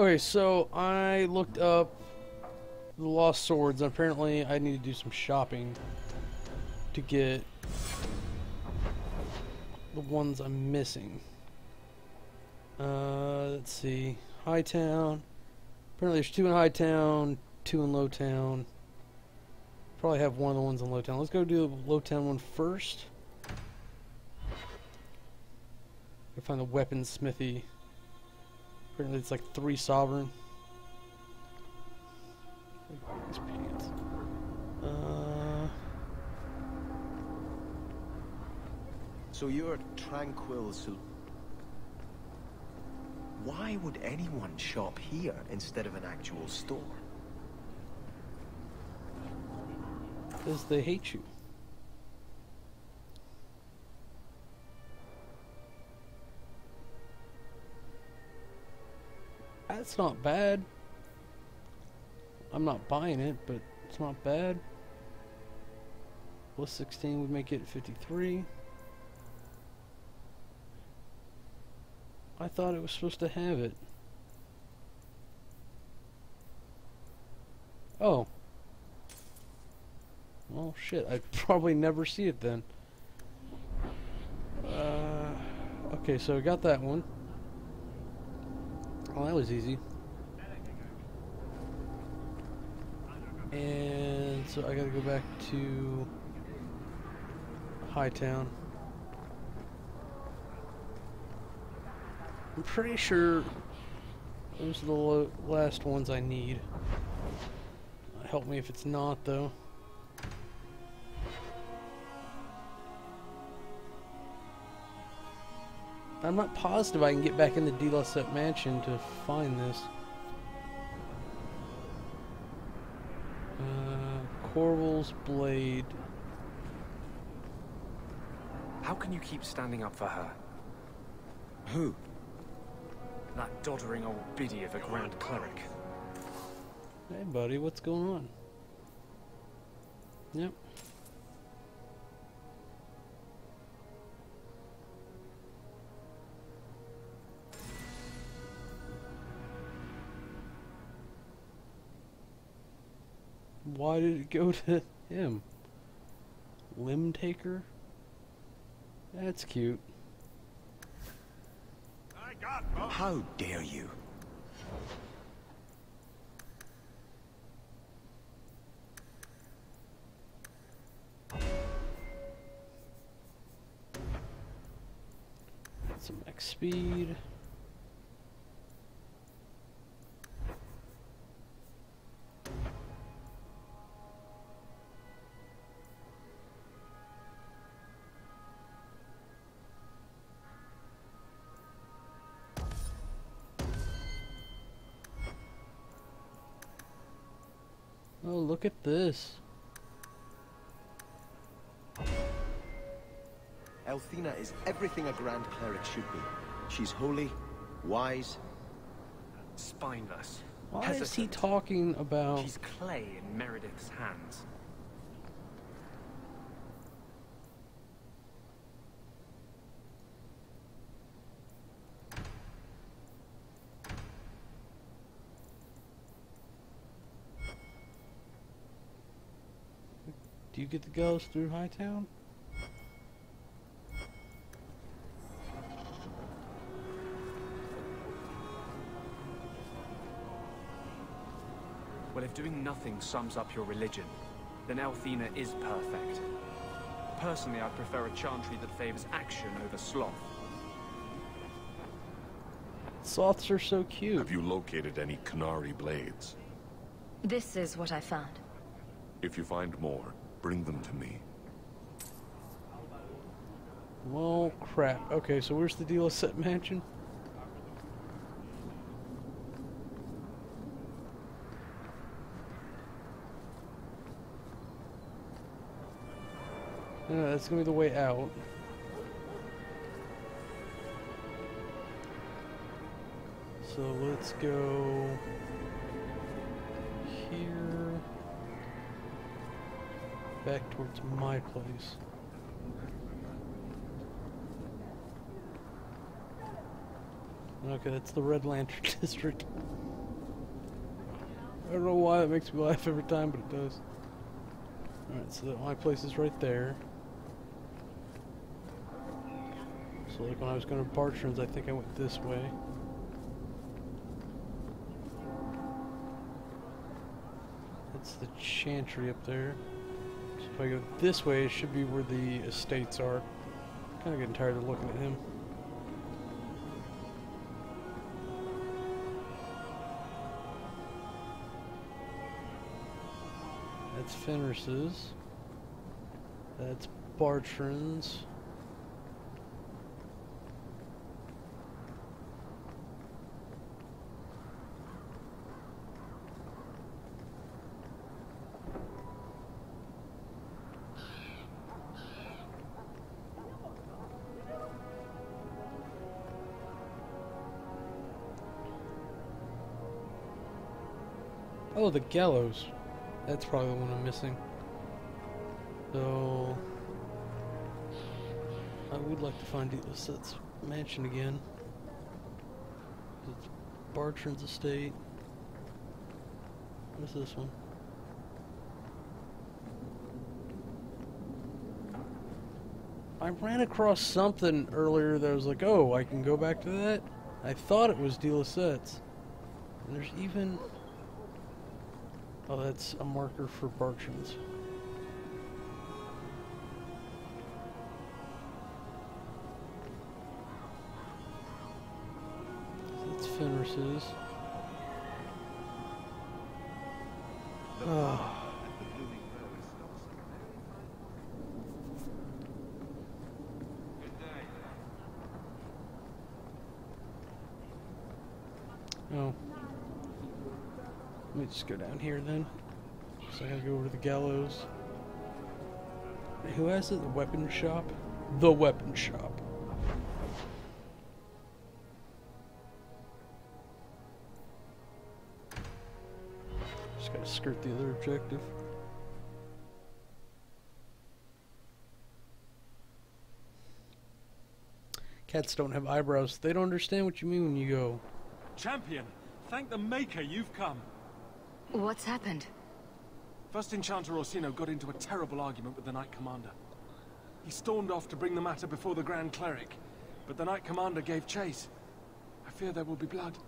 Okay, so I looked up the lost swords. Apparently, I need to do some shopping to get the ones I'm missing. Let's see. Hightown. Apparently, there's two in Hightown, two in Lowtown. Probably have one of the ones in Lowtown. Let's go do the Lowtown one first. Go find the weapons smithy. Apparently, it's like 3 sovereign. These pants. So you're tranquil, so why would anyone shop here instead of an actual store? Because they hate you. That's not bad. I'm not buying it, but it's not bad. Plus 16 would make it 53. I thought it was supposed to have it. Oh. Well, shit. I'd probably never see it then. Okay, so I got that one. Well, that was easy. And so I gotta go back to Hightown. I'm pretty sure those are the last ones I need. Help me if it's not, though. I'm not positive I can get back in the De La Salle Mansion to find this. Corval's blade. How can you keep standing up for her? Who? That doddering old biddy of a Grand Cleric. Hey, buddy, what's going on? Yep. Why did it go to him? Limb taker? That's cute. How dare you? Some X speed. Oh, look at this. Elthina is everything a Grand Cleric should be. She's holy, wise, spineless. Why hesitant. Is he talking about... She's clay in Meredith's hands. You get the gallows through Hightown? Well, if doing nothing sums up your religion, then Elthina is perfect. Personally, I prefer a chantry that favors action over sloth. Sloths are so cute. Have you located any Qunari blades? This is what I found. If you find more, bring them to me. Well, crap. Okay, so where's the De La Salle Mansion? No, that's gonna be the way out. So let's go here. Back towards my place. Okay, that's the Red Lantern district. I don't know why it makes me laugh every time, but it does. Alright, so my place is right there. So like when I was going to Bartrand's, I think I went this way. That's the chantry up there. So if I go this way, it should be where the estates are. I'm kind of getting tired of looking at him. That's Fenris's. That's Bartrand's. Oh, the gallows. That's probably the one I'm missing. So I would like to find De La Sette's mansion again. It's Bartrand's estate. What's this one? I ran across something earlier that I was like, oh, I can go back to that? I thought it was De La Sette's. And there's even... oh, that's a marker for Bartrand's. That's Fenris's. Oh. Oh. Let me just go down here then. So I gotta go over to the gallows. Who has it? The weapon shop? The weapon shop. Just gotta skirt the other objective. Cats don't have eyebrows. They don't understand what you mean when you go, "Champion, thank the Maker you've come." What's happened? First Enchanter Orsino got into a terrible argument with the Knight Commander. He stormed off to bring the matter before the Grand Cleric, but the Knight Commander gave chase. I fear there will be blood.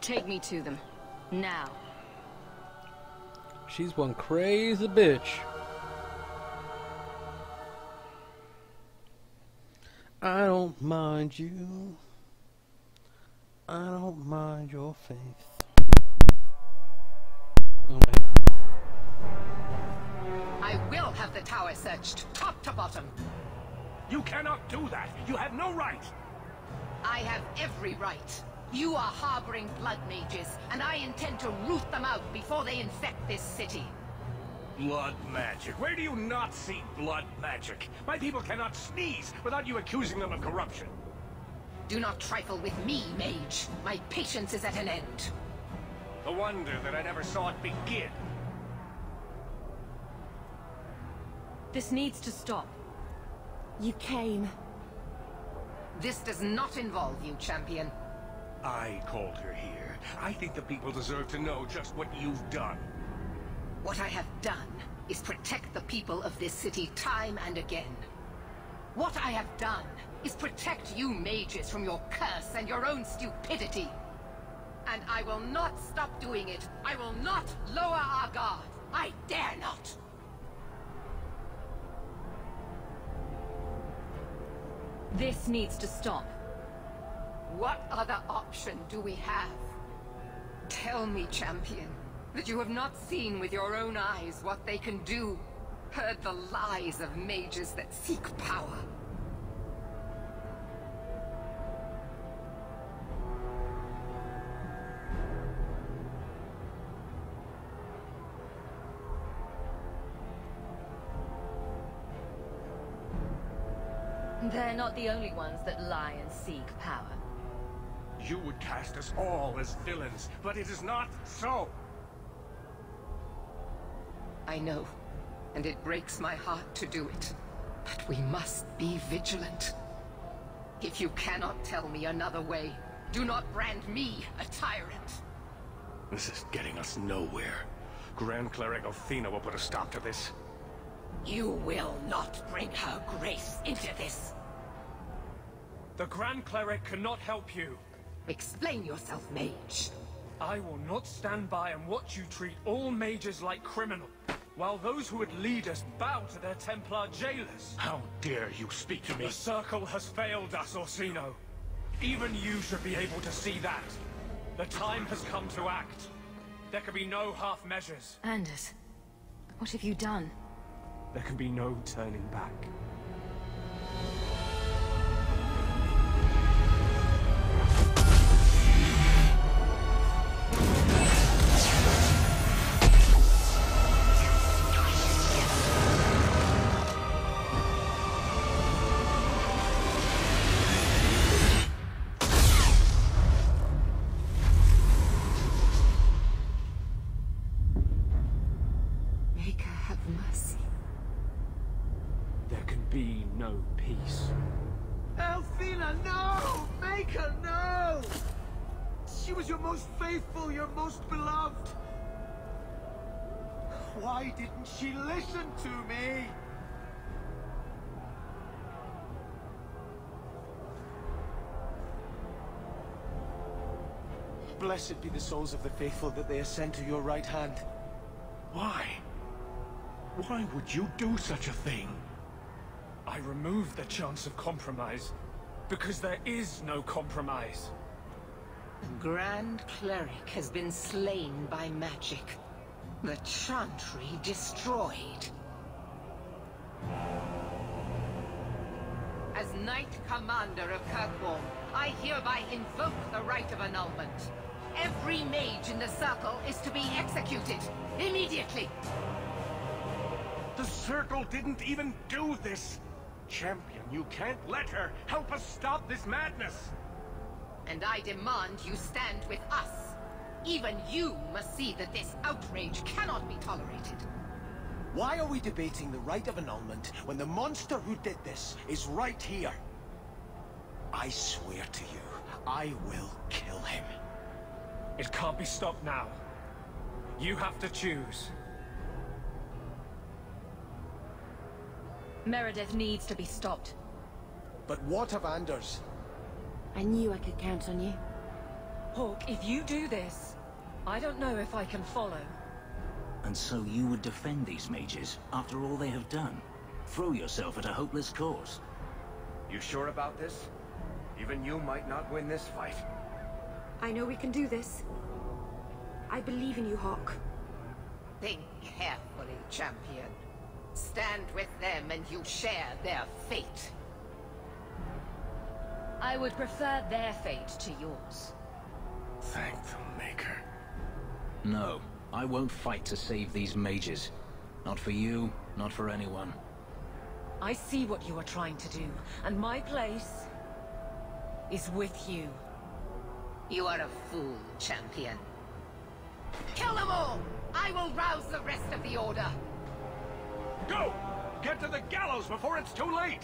Take me to them. Now. She's one crazy bitch. I don't mind you. I don't mind your faith. I will have the tower searched, top to bottom. You cannot do that. You have no right. I have every right. You are harboring blood mages, and I intend to root them out before they infect this city. Blood magic. Where do you not see blood magic? My people cannot sneeze without you accusing them of corruption. Do not trifle with me, mage. My patience is at an end. A wonder that I never saw it begin. This needs to stop. You came. This does not involve you, Champion. I called her here. I think the people deserve to know just what you've done. What I have done is protect the people of this city time and again. What I have done is protect you mages from your curse and your own stupidity. And I will not stop doing it. I will not lower our guard. I dare not. This needs to stop. What other option do we have? Tell me, Champion, that you have not seen with your own eyes what they can do. Heard the lies of mages that seek power. They're not the only ones that lie and seek power. You would cast us all as villains, but it is not so. I know, and it breaks my heart to do it. But we must be vigilant. If you cannot tell me another way, do not brand me a tyrant. This is getting us nowhere. Grand Cleric Athena will put a stop to this. You will not bring her grace into this. The Grand Cleric cannot help you. Explain yourself, mage. I will not stand by and watch you treat all mages like criminals, while those who would lead us bow to their Templar jailers. How dare you speak to me? The Circle has failed us, Orsino. Even you should be able to see that. The time has come to act. There can be no half measures. Anders, what have you done? There can be no turning back. Why didn't she listen to me? Blessed be the souls of the faithful that they ascend to your right hand. Why? Why would you do such a thing? I removed the chance of compromise, because there is no compromise. The Grand Cleric has been slain by magic. The Chantry destroyed. As Knight Commander of Kirkwall, I hereby invoke the Rite of annulment. Every mage in the Circle is to be executed, immediately! The Circle didn't even do this! Champion, you can't let her! Help us stop this madness! And I demand you stand with us! Even you must see that this outrage cannot be tolerated. Why are we debating the Rite of annulment when the monster who did this is right here? I swear to you, I will kill him. It can't be stopped now. You have to choose. Meredith needs to be stopped. But what of Anders? I knew I could count on you. Hawk, if you do this, I don't know if I can follow. And so you would defend these mages, after all they have done? Throw yourself at a hopeless cause? You sure about this? Even you might not win this fight. I know we can do this. I believe in you, Hawk. Think carefully, champion. Stand with them and you share their fate. I would prefer their fate to yours. Thank the Maker. No, I won't fight to save these mages. Not for you, not for anyone. I see what you are trying to do, and my place is with you. You are a fool, champion. Kill them all! I will rouse the rest of the Order! Go! Get to the gallows before it's too late!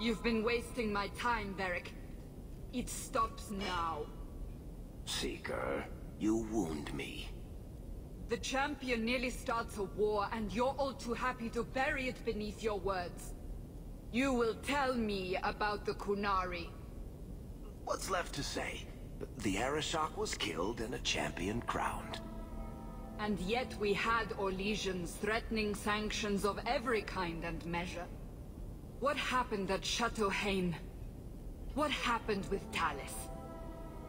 You've been wasting my time, Varric. It stops now. Seeker, you wound me. The champion nearly starts a war, and you're all too happy to bury it beneath your words. You will tell me about the Qunari. What's left to say? The Arashak was killed and a champion crowned. And yet we had Orlesians threatening sanctions of every kind and measure. What happened at Chateau Hain? What happened with Tallis?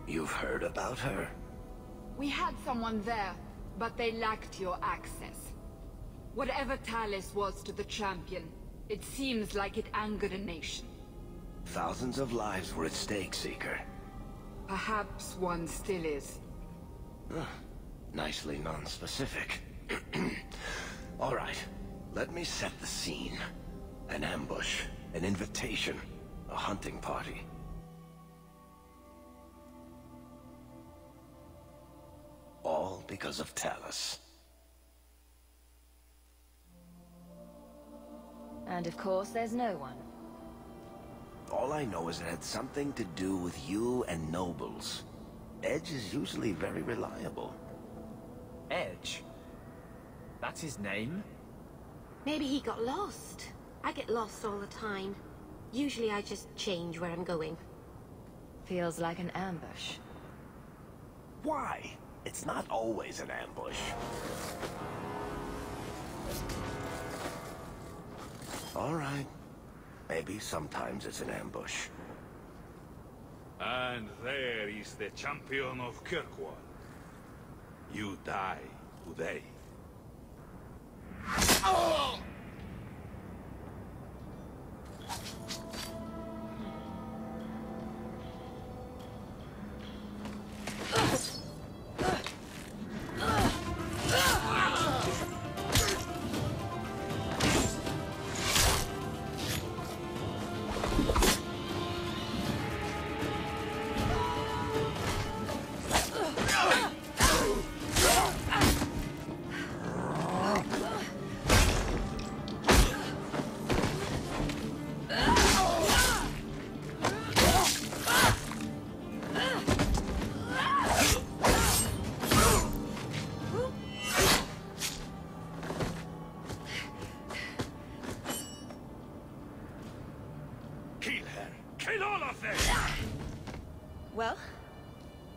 You've heard about her? We had someone there, but they lacked your access. Whatever Tallis was to the champion, it seems like it angered a nation. Thousands of lives were at stake, Seeker. Perhaps one still is. Nicely non-specific. All right, let me set the scene. An ambush, an invitation, a hunting party. All because of Tallis. And of course there's no one. All I know is it had something to do with you and nobles. Edge is usually very reliable. Edge? That's his name? Maybe he got lost. I get lost all the time. Usually I just change where I'm going. Feels like an ambush. Why? It's not always an ambush. All right. Maybe sometimes it's an ambush. And there is the champion of Kirkwall. You die today. Oh!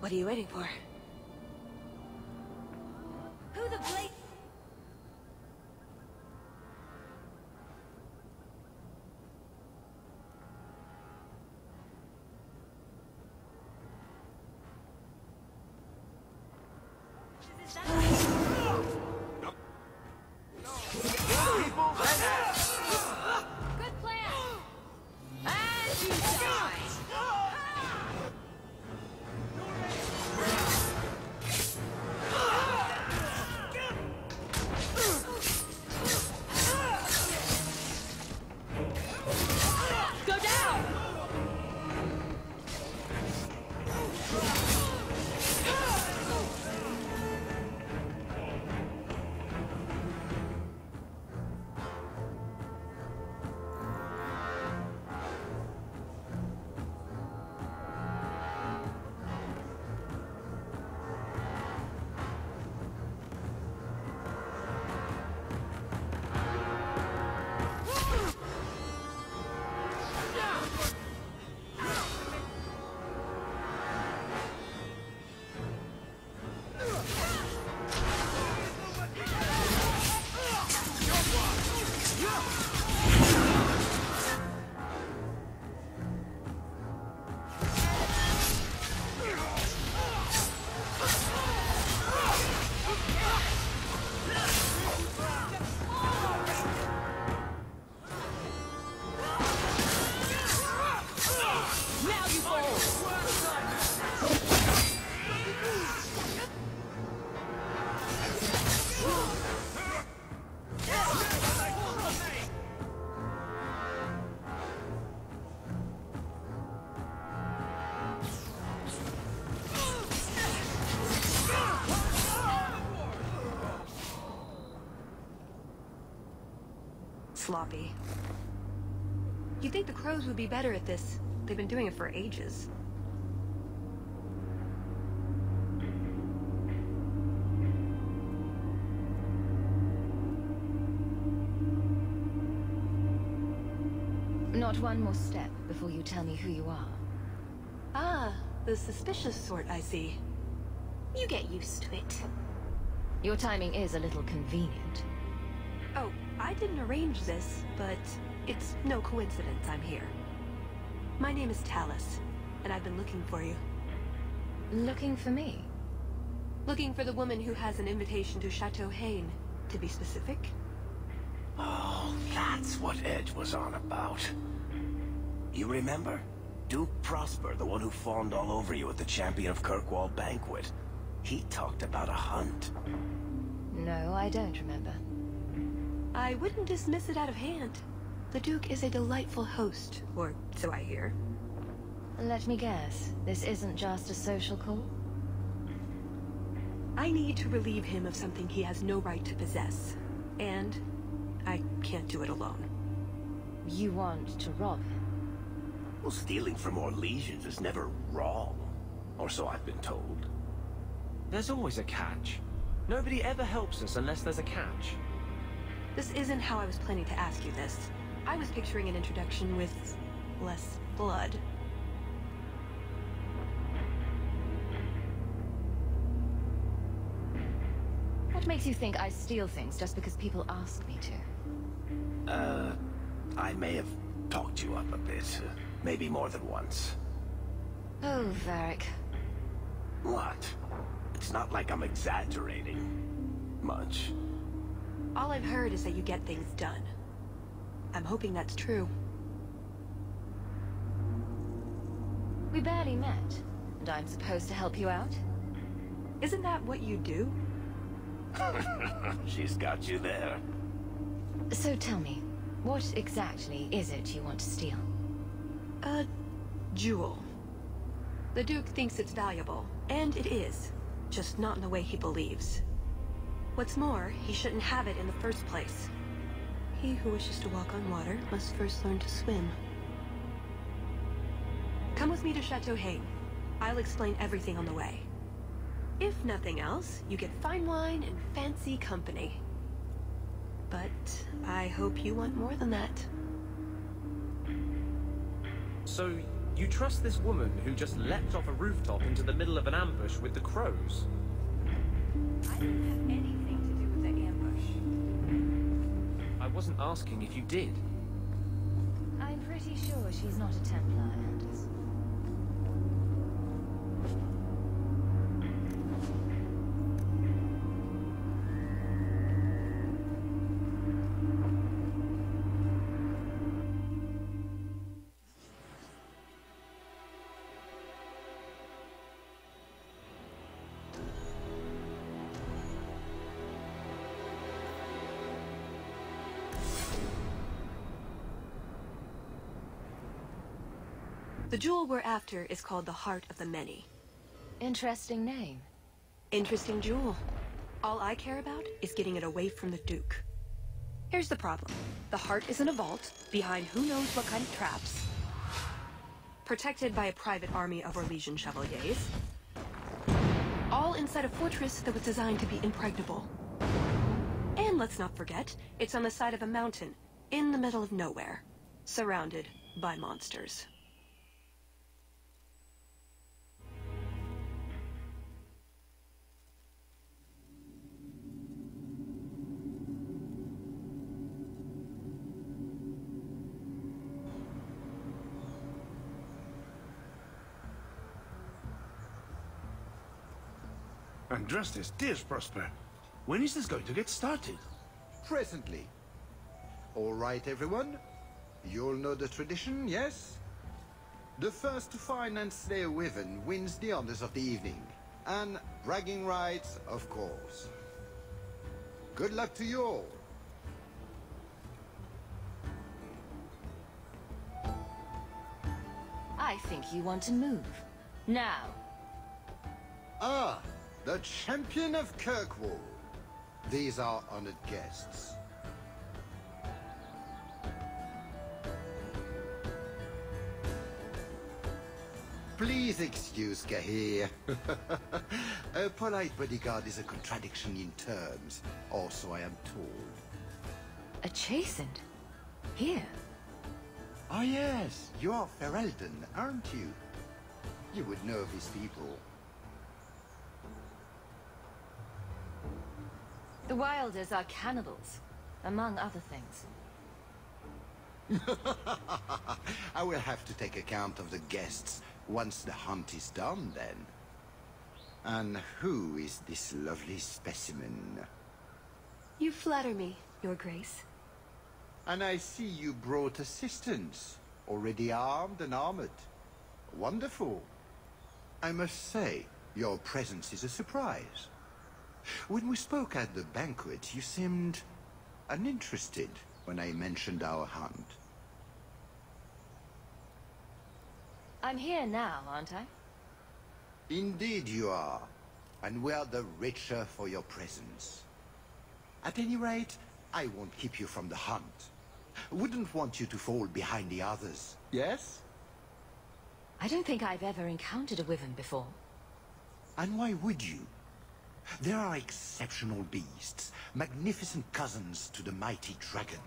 What are you waiting for? Who the blade? Sloppy. You'd think the crows would be better at this. They've been doing it for ages. Not one more step before you tell me who you are. Ah, the suspicious sort, I see. You get used to it. Your timing is a little convenient. Oh, I didn't arrange this, but it's no coincidence I'm here. My name is Tallis, and I've been looking for you. Looking for me? Looking for the woman who has an invitation to Chateau Hain, to be specific. Oh, that's what Edge was on about. You remember? Duke Prosper, the one who fawned all over you at the Champion of Kirkwall banquet. He talked about a hunt. No, I don't remember. I wouldn't dismiss it out of hand. The Duke is a delightful host, or so I hear. Let me guess, this isn't just a social call? I need to relieve him of something he has no right to possess, and I can't do it alone. You want to rob him? Well, stealing from Orlesians is never wrong, or so I've been told. There's always a catch. Nobody ever helps us unless there's a catch. This isn't how I was planning to ask you this. I was picturing an introduction with less blood. What makes you think I steal things just because people ask me to? I may have talked you up a bit. Maybe more than once. Oh, Varric. What? It's not like I'm exaggerating. Much. All I've heard is that you get things done. I'm hoping that's true. We barely met, and I'm supposed to help you out? Isn't that what you do? She's got you there. So tell me, what exactly is it you want to steal? A jewel. The Duke thinks it's valuable, and it is, just not in the way he believes. What's more, he shouldn't have it in the first place. He who wishes to walk on water must first learn to swim. Come with me to Chateau Hain. I'll explain everything on the way. If nothing else, you get fine wine and fancy company. But I hope you want more than that. So, you trust this woman who just leapt off a rooftop into the middle of an ambush with the crows? I didn't have anything to do with the ambush. I wasn't asking if you did. I'm pretty sure she's not a Templar, Anders. The jewel we're after is called the Heart of the Many. Interesting name. Interesting jewel. All I care about is getting it away from the Duke. Here's the problem. The heart is in a vault, behind who knows what kind of traps. Protected by a private army of Orlesian chevaliers. All inside a fortress that was designed to be impregnable. And let's not forget, it's on the side of a mountain, in the middle of nowhere, surrounded by monsters. Andrustis, dear Prosper, when is this going to get started? Presently. All right, everyone. You'll know the tradition, yes? The first to find and slay a wyvern wins the honors of the evening. And bragging rights, of course. Good luck to you all. I think you want to move. Now. Ah! The Champion of Kirkwall. These are honored guests. Please excuse Kahir. A polite bodyguard is a contradiction in terms, or so I am told. A chastened? Here? Ah yes, you are Ferelden, aren't you? You would know of his people. The Wilders are cannibals, among other things. I will have to take account of the guests once the hunt is done, then. And who is this lovely specimen? You flatter me, Your Grace. And I see you brought assistance, already armed and armored. Wonderful. I must say, your presence is a surprise. When we spoke at the banquet, you seemed uninterested when I mentioned our hunt. I'm here now, aren't I? Indeed you are, and we are the richer for your presence. At any rate, I won't keep you from the hunt. Wouldn't want you to fall behind the others, yes? I don't think I've ever encountered a wyvern before. And why would you? There are exceptional beasts, magnificent cousins to the mighty dragon.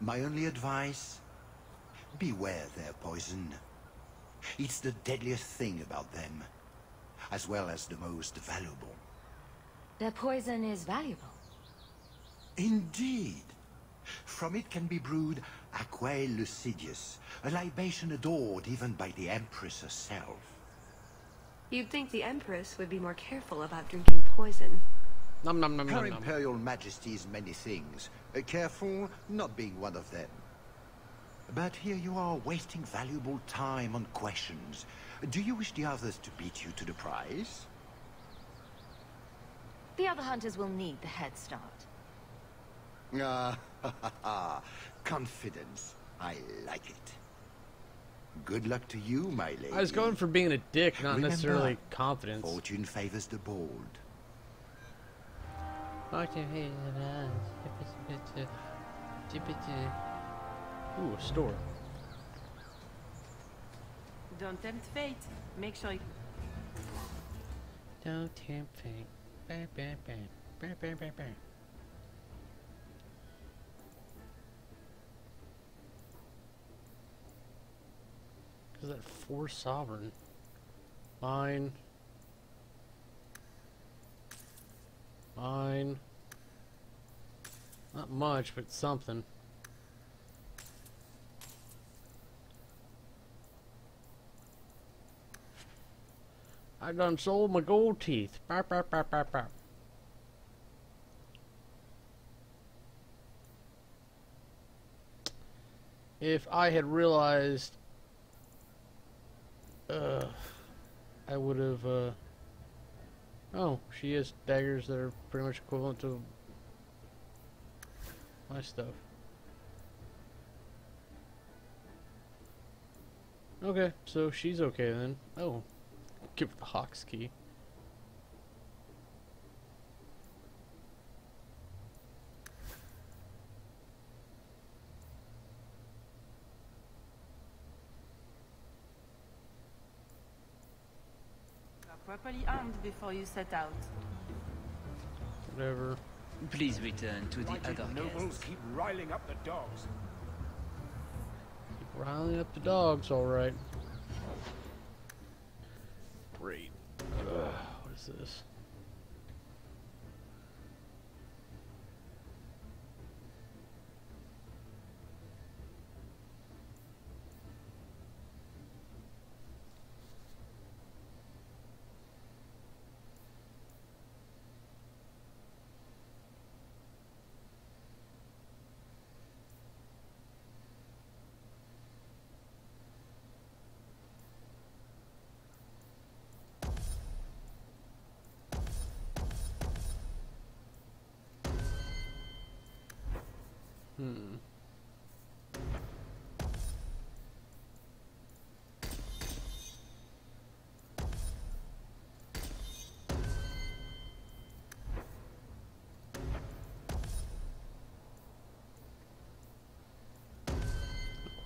My only advice? Beware their poison. It's the deadliest thing about them, as well as the most valuable. Their poison is valuable? Indeed! From it can be brewed aquae lucidius, a libation adored even by the Empress herself. You'd think the Empress would be more careful about drinking poison. Nom, nom, nom, nom, nom. Her Imperial Majesty is many things, careful not being one of them. But here you are wasting valuable time on questions. Do you wish the others to beat you to the prize? The other hunters will need the head start. Ah, ha, ha, ha. Confidence. I like it. Good luck to you, my lady. I was going for being a dick, not remember, necessarily confidence. Fortune favors the bold. Ooh, a store. Don't tempt fate. Make sure you... Don't tempt fate. Bam, bam, bam. Bam, bam, bam, bam. Is that 4 sovereign? Mine. Mine. Not much, but something. I done sold my gold teeth. Bah, bah, bah, bah, bah. If I had realized I would have, oh, she has daggers that are pretty much equivalent to my stuff. Okay, so she's okay then. Oh, give her the Hawk's key. Properly armed before you set out. Whatever. Please return to the other nobles. Keep riling up the dogs. Keep riling up the dogs, all right. Great. What is this? Hmm.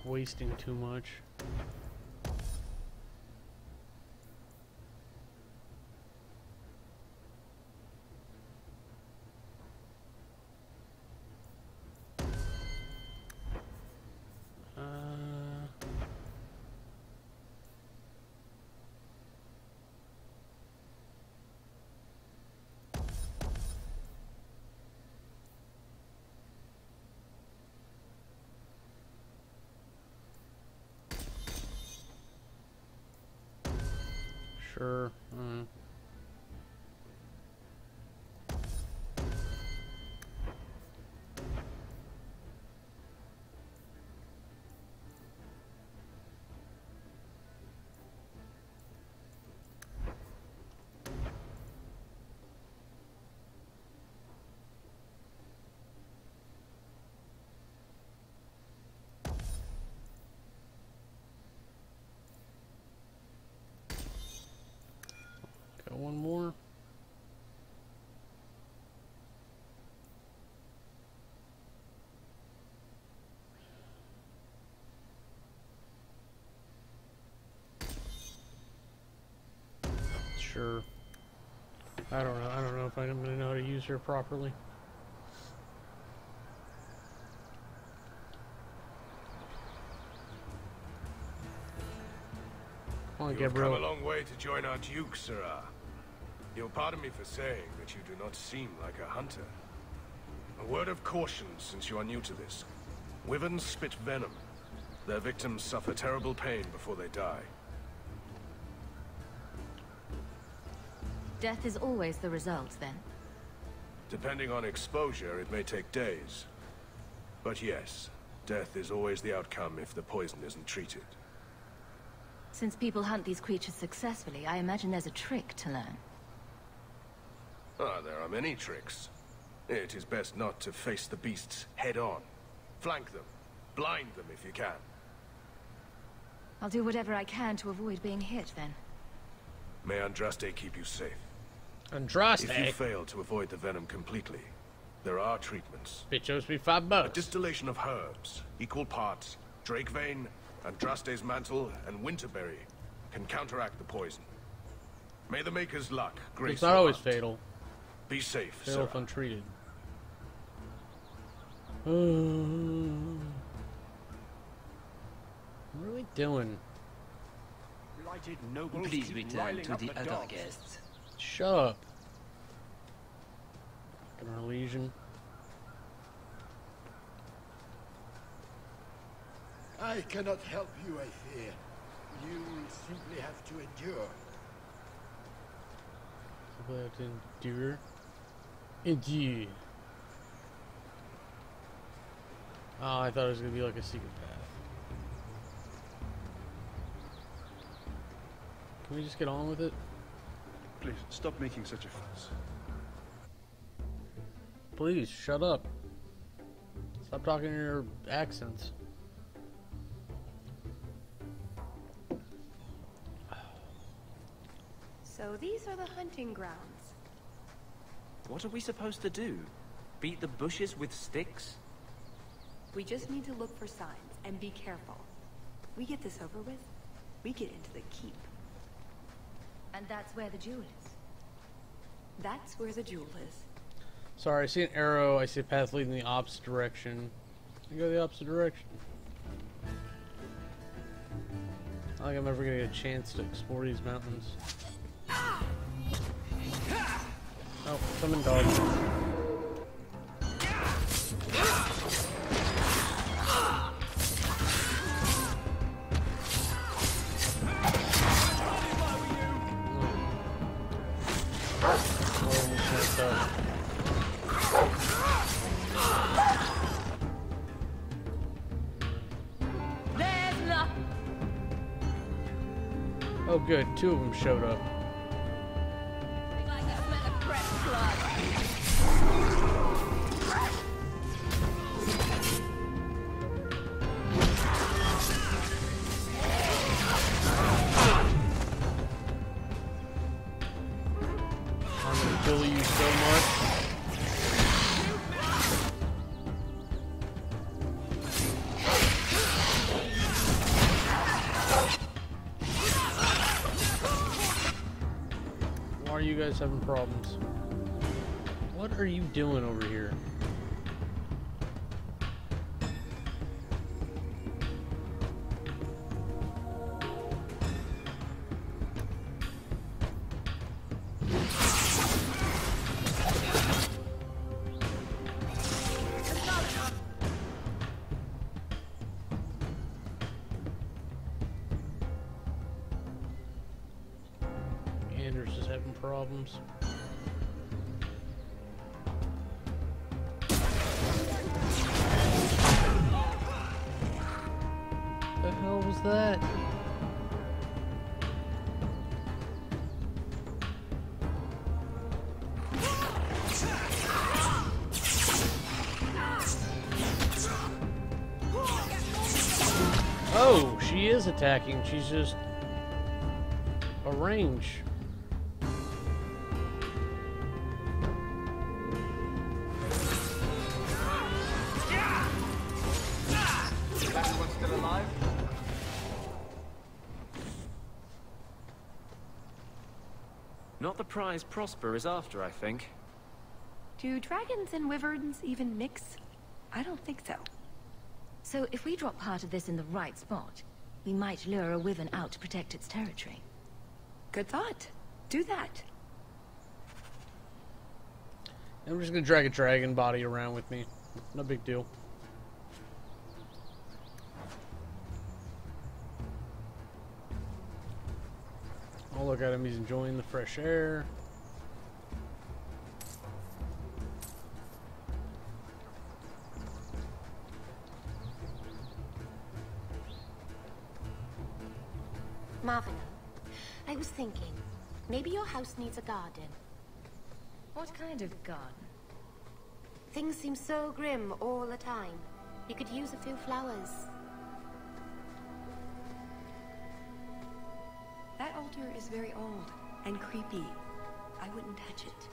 Wasting too much. sure. I don't know if I'm gonna know how to use her properly. You've come a long way to join our Duke, sirrah. You'll pardon me for saying that you do not seem like a hunter. A word of caution, since you are new to this. Wyverns spit venom. Their victims suffer terrible pain before they die. Death is always the result, then? Depending on exposure, it may take days. But yes, death is always the outcome if the poison isn't treated. Since people hunt these creatures successfully, I imagine there's a trick to learn. Ah, there are many tricks. It is best not to face the beasts head-on. Flank them. Blind them if you can. I'll do whatever I can to avoid being hit, then. May Andraste keep you safe. Andraste? If you fail to avoid the venom completely, there are treatments. It shows me $5. A distillation of herbs, equal parts, drake vein, Andraste's mantle, and winterberry, can counteract the poison. May the Maker's luck grace. It's not always fatal. Be safe, sir. Fatal if untreated. What are we doing? Please return to the other guests. Shut up. Orlesian. I cannot help you, I fear. You will simply have to endure. Simply have to endure? Indeed. Oh, I thought it was going to be like a secret path. Can we just get on with it? Please, stop making such a fuss. Please, shut up. Stop talking in your accents. So these are the hunting grounds. What are we supposed to do? Beat the bushes with sticks? We just need to look for signs and be careful. We get this over with, we get into the keep. And that's where the jewel is. That's where the jewel is. Sorry, I see an arrow. I see a path leading the opposite direction. I go the opposite direction. I don't think I'm ever gonna get a chance to explore these mountains. Oh, summon dog. Oh good, two of them showed up. Having problems. What are you doing over here? problems. What the hell was that? Oh, she is attacking. She's just a range. Not the prize Prosper is after, I think. Do dragons and wyverns even mix? I don't think so. So if we drop part of this in the right spot, we might lure a wyvern out to protect its territory. Good thought. Do that. I'm just gonna drag a dragon body around with me. No big deal. Oh, look at him. He's enjoying the fresh air. Marvin, I was thinking, maybe your house needs a garden. What kind of garden? Things seem so grim all the time. You could use a few flowers. That altar is very old and creepy. I wouldn't touch it.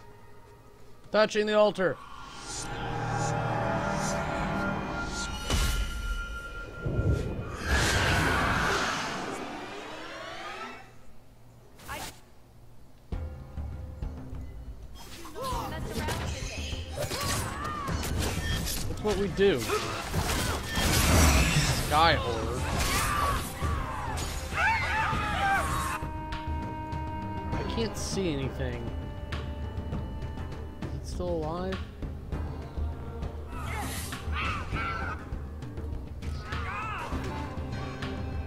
Touching the altar. That's what we do. Sky horror. I can't see anything. Is it still alive?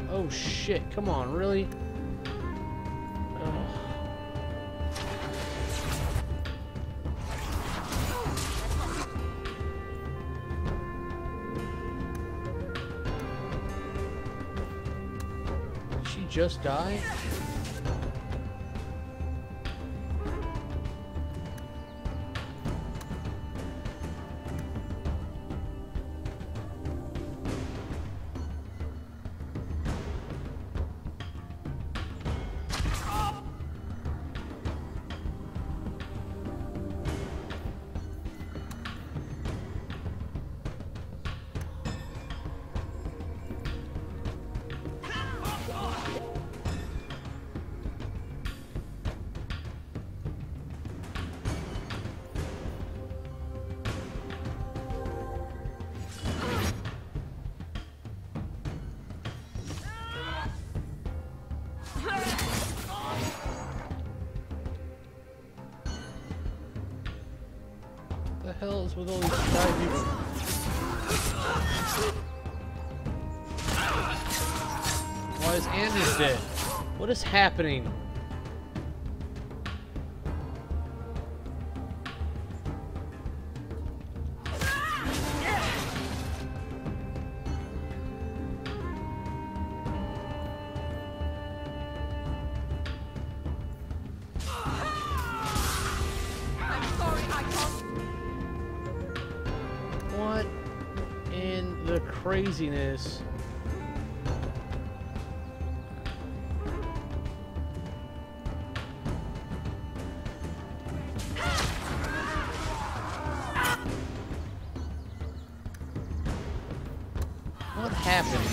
Oh shit, come on, really? Ugh. Did she just die? Hells with all these sky people. Why is Anders dead? What is happening? Craziness. What happened?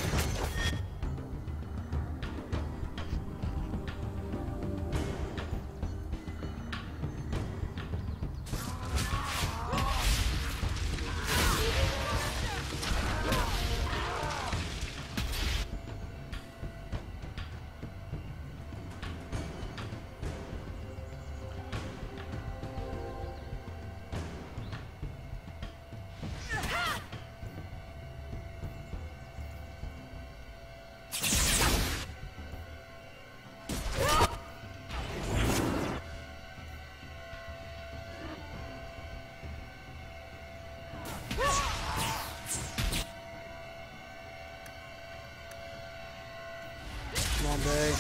all day.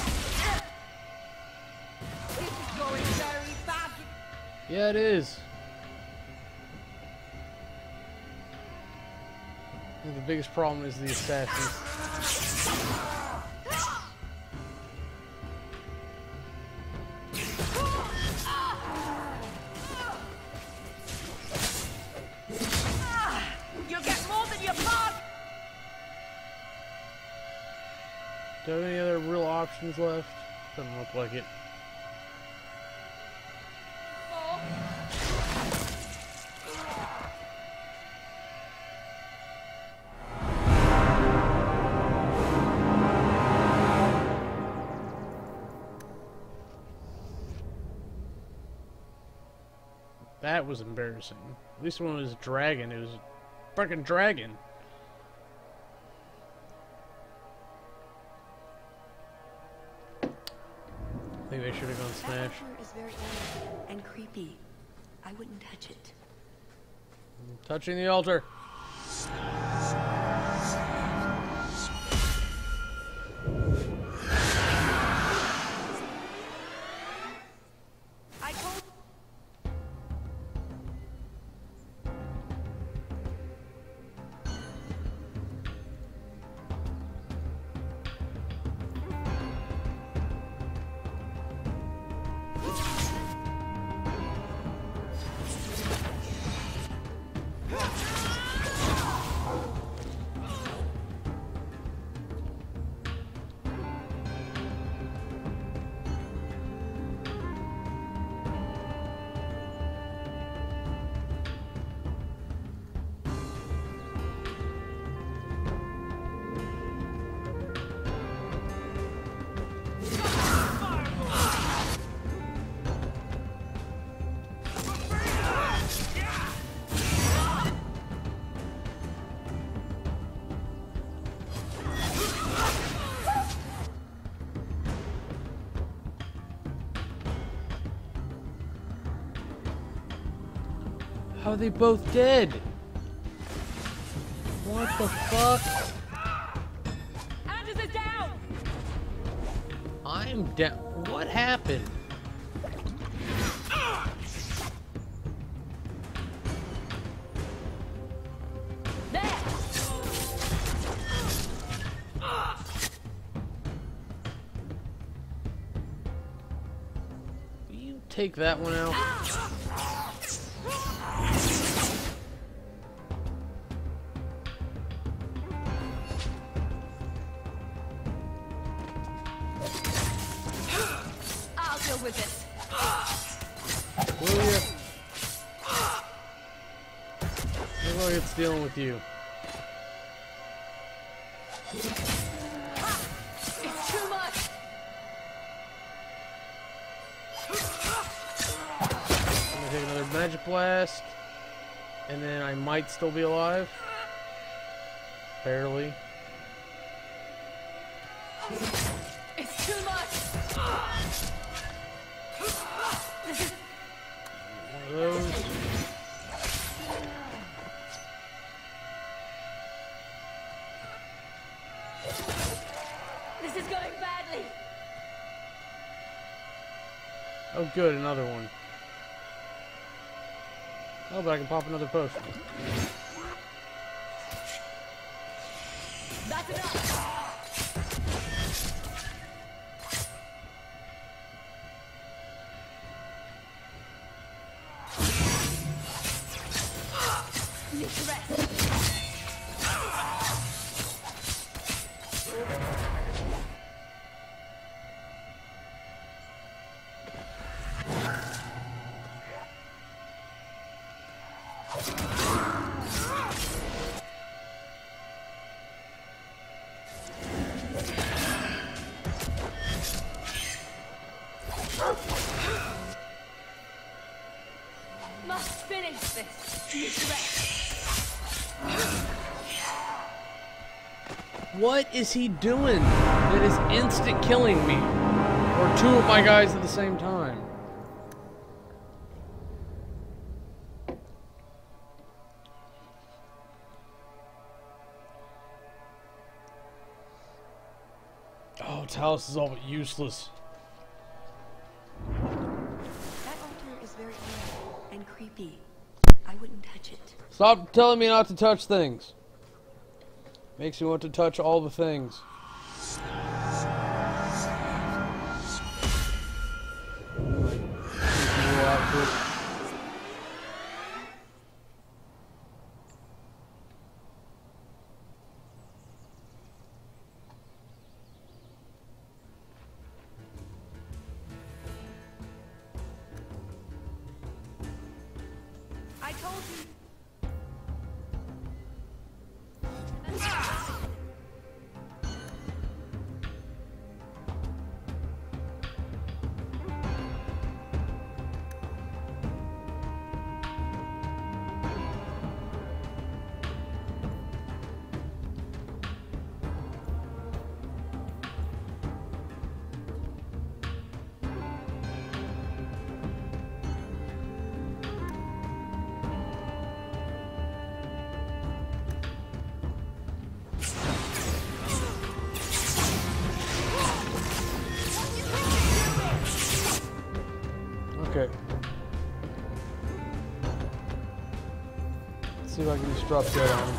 Yeah, it is. The biggest problem is the assassins. You'll get more than your part. Do I have any other real options left? Doesn't look like it. That was embarrassing. At least when it was a dragon, it was a freaking dragon. I think they should have gone smash. That is very old and creepy. I wouldn't touch it. I'm touching the altar. How are they both dead? What the fuck? Anders is down! I'm down. What happened? Will you take that one out? Dealing with you. It's too much. I'm gonna take another magic blast, and then I might still be alive. Barely. It's too much. One of those. Oh good, another one. Oh, but I can pop another potion. That's enough. You need to rest. What is he doing that is instant killing me? Or two of my guys at the same time? Oh, Oh, Talos is all but useless. That altar is very old and creepy. I wouldn't touch it. Stop telling me not to touch things. Makes me want to touch all the things. I told you. Let's see if I can just drop that on him.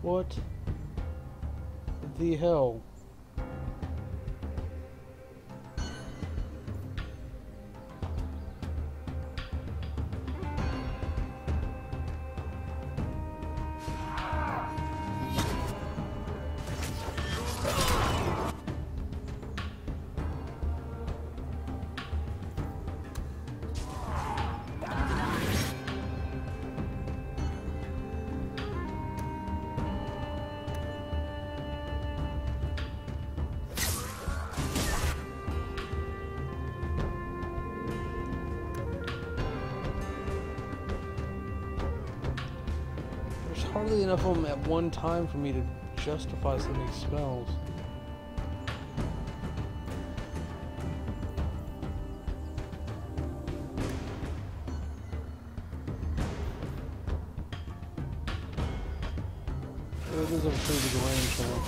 What the hell? Hardly enough of them at one time for me to justify some of these spells. This is a pretty big range for them.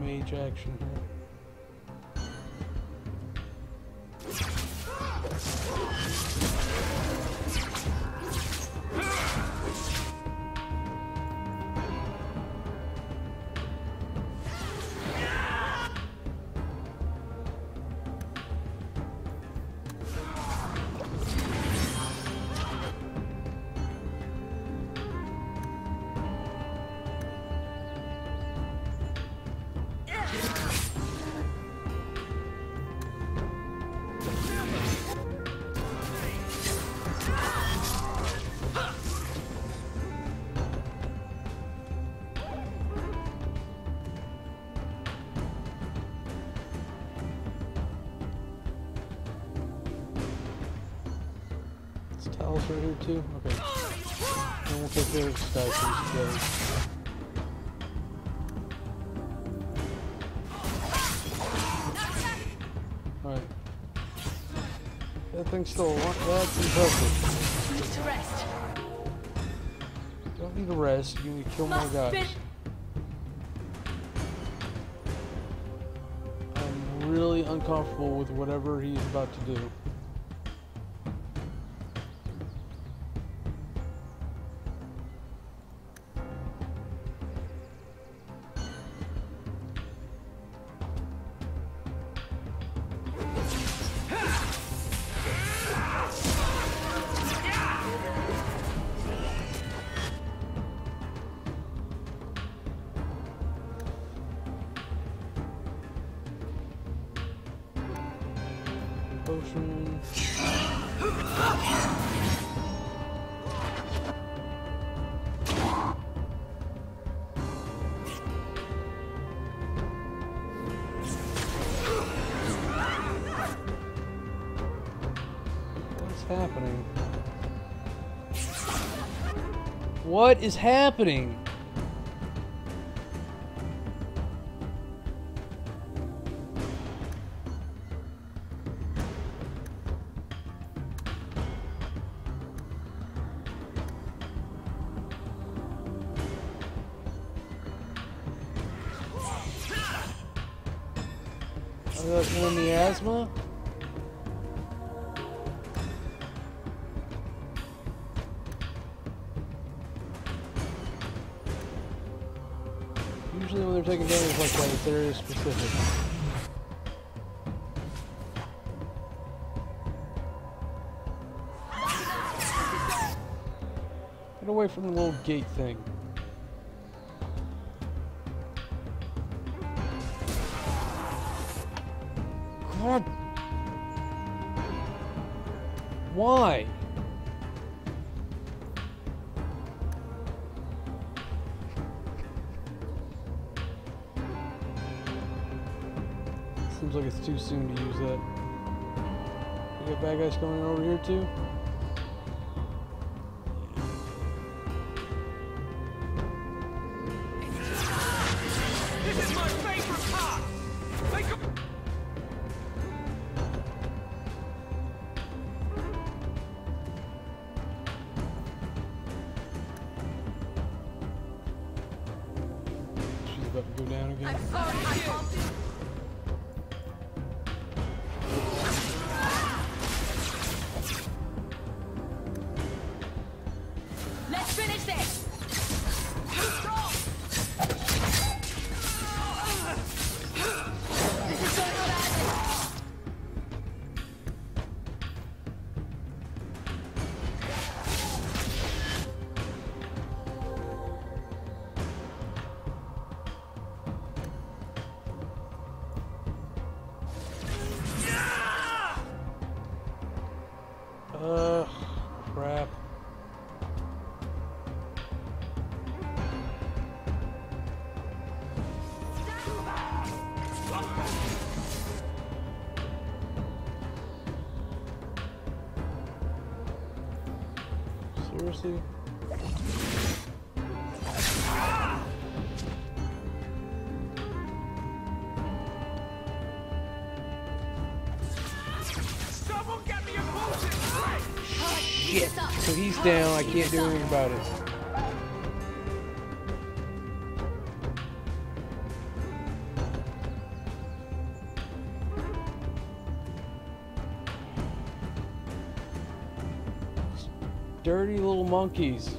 Mage action here. Tallis right here too? Okay. And we'll take their statues together. Alright. That thing's still alive. That's impressive. You need to rest. Don't need to rest. You need to kill more guys. I'm really uncomfortable with whatever he's about to do. potion. What's happening? What is happening? Usually when they're taking damage like that, it's very specific. Get away from the little gate thing. God! Why? Seems like it's too soon to use that. You got bad guys coming over here too? Seriously? Someone get me a potion! Shit! So he's down, I can't do anything about it. Dirty little monkeys.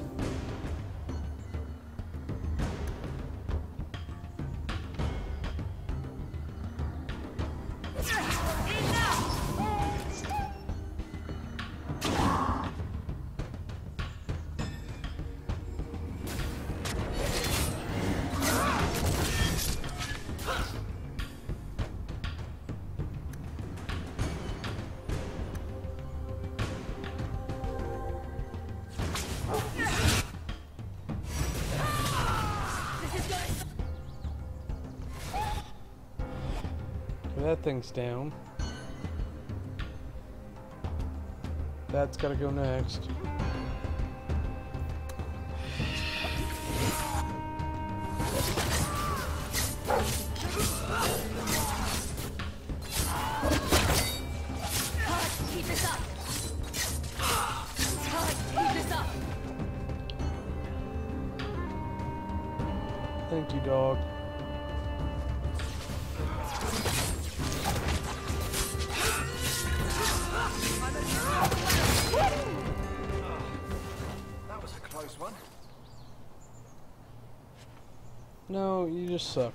That thing's down. That's gotta go next. Thank you, dog. No, you just suck.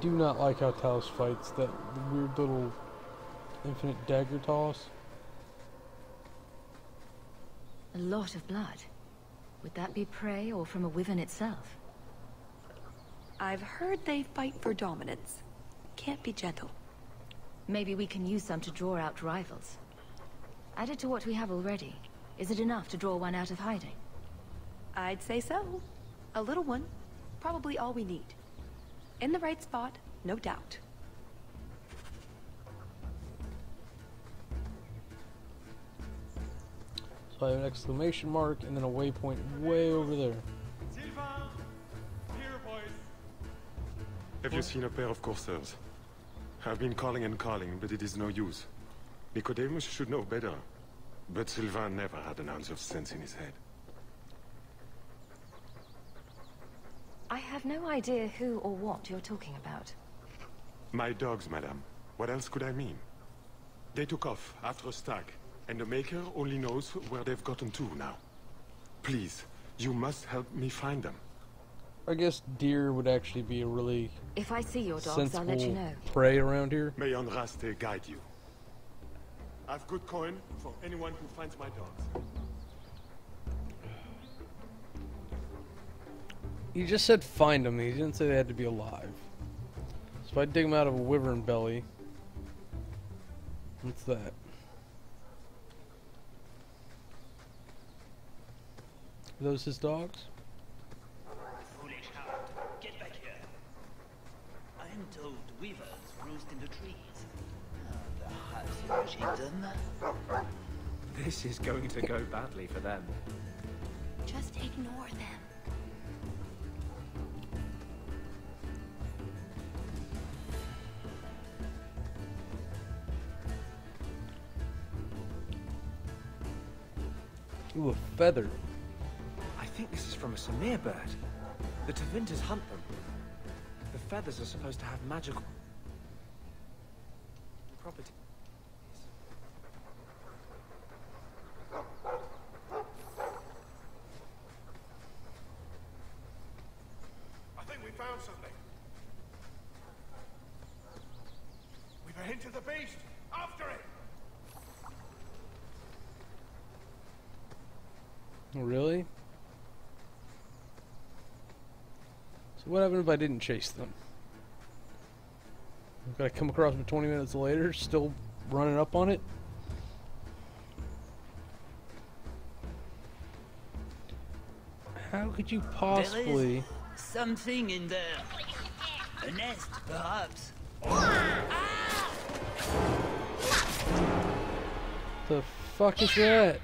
do not like how Talos fights, that weird little infinite dagger toss. A lot of blood. Would that be prey or from a wyvern itself? I've heard they fight for dominance. Can't be gentle. Maybe we can use some to draw out rivals. Added to what we have already, is it enough to draw one out of hiding? I'd say so. A little one. Probably all we need. In the right spot, no doubt. So I have an exclamation mark and then a waypoint way over there. Have you seen a pair of coursers? I've been calling and calling, but it is no use. Nicodemus should know better, but Sylvain never had an ounce of sense in his head. I have no idea who or what you're talking about. My dogs, madame. What else could I mean? They took off after a stag, and the Maker only knows where they've gotten to now. Please, you must help me find them. I guess deer would actually be a really if I see your dogs, I'll let you know. Prey around here. May Andraste guide you. I've good coin for anyone who finds my dogs. You just said find them. He didn't say they had to be alive. So if I dig them out of a wyvern belly, what's that? Are those his dogs? Told weavers roost in the trees. Perhaps you should them. This is going to go badly for them. Just ignore them. Ooh, a feather. I think this is from a Samir bird. The Tavinters hunt them. The feathers are supposed to have magical properties. I think we found something. We've a hint of the beast. After it. Really? What happened if I didn't chase them? I've got to come across them 20 minutes later, still running up on it. How could you possibly? Something in there. A nest, perhaps. The fuck is that?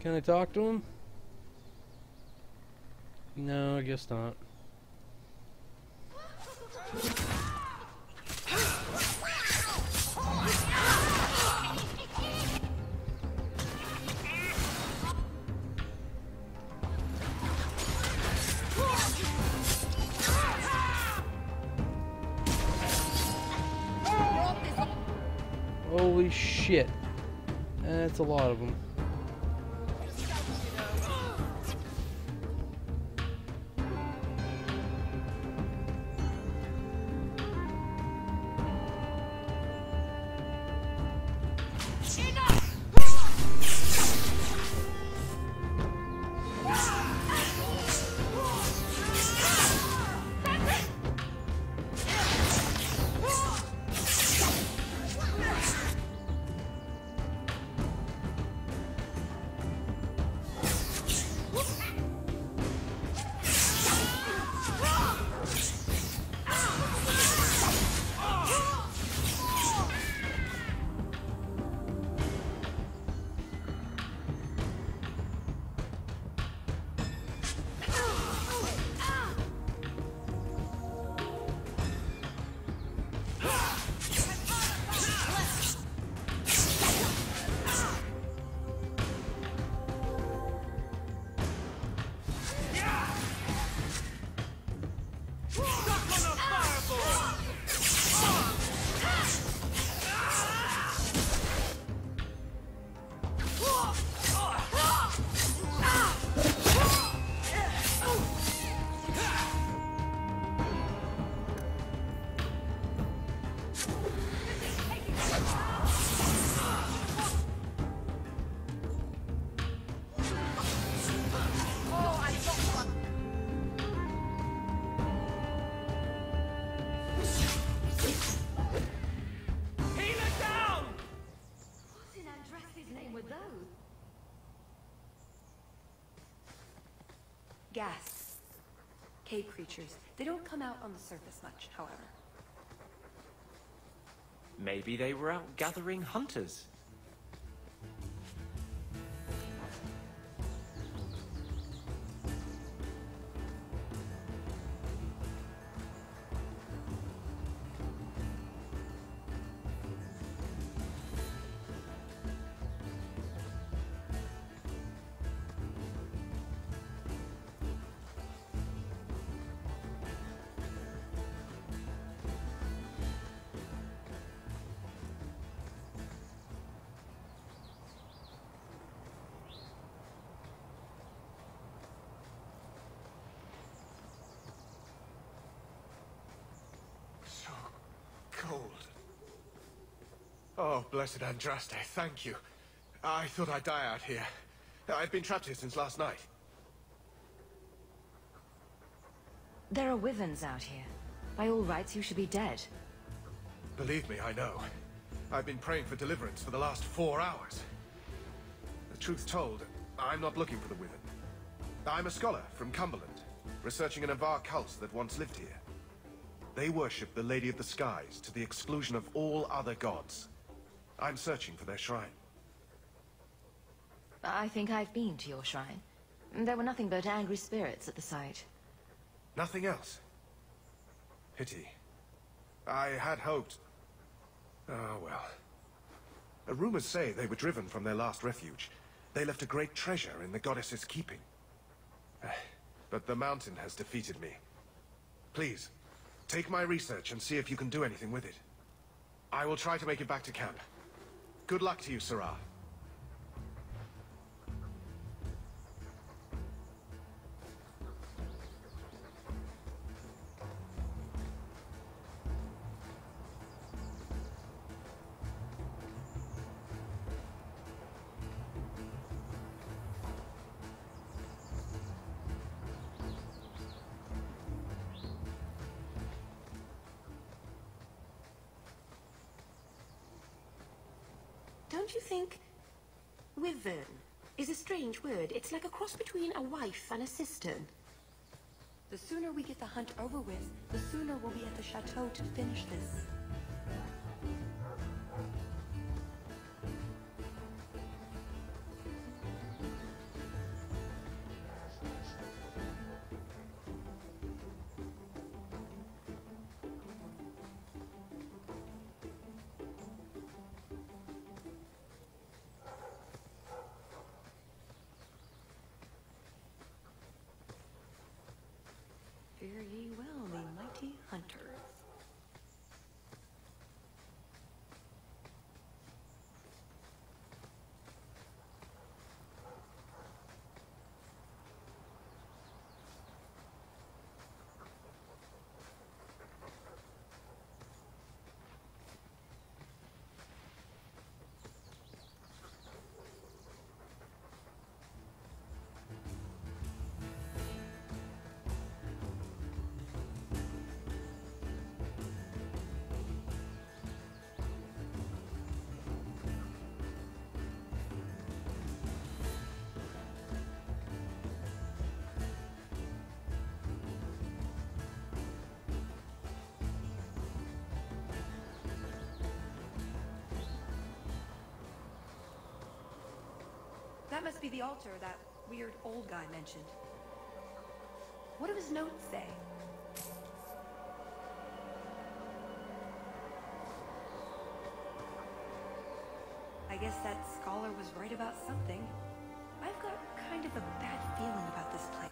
Can I talk to him? No, I guess not. Holy shit. That's a lot of them. Gas. Cave creatures. They don't come out on the surface much, however. Maybe they were out gathering hunters. Oh, blessed Andraste, thank you. I thought I'd die out here. I've been trapped here since last night. There are wyverns out here. By all rights, you should be dead. Believe me, I know. I've been praying for deliverance for the last 4 hours. The truth told, I'm not looking for the wyvern. I'm a scholar from Cumberland, researching an Avar cult that once lived here. They worship the Lady of the Skies to the exclusion of all other gods. I'm searching for their shrine. I think I've been to your shrine. There were nothing but angry spirits at the site. Nothing else? Pity. I had hoped... Oh, well. Rumors say they were driven from their last refuge. They left a great treasure in the goddess's keeping. But the mountain has defeated me. Please, take my research and see if you can do anything with it. I will try to make it back to camp. Good luck to you, Sarah. Don't you think wyvern is a strange word? It's like a cross between a wife and a cistern. The sooner we get the hunt over with, the sooner we'll be at the chateau to finish this. Fare ye well, me mighty hunters. That must be the altar that weird old guy mentioned. What do his notes say? I guess that scholar was right about something. I've got kind of a bad feeling about this place.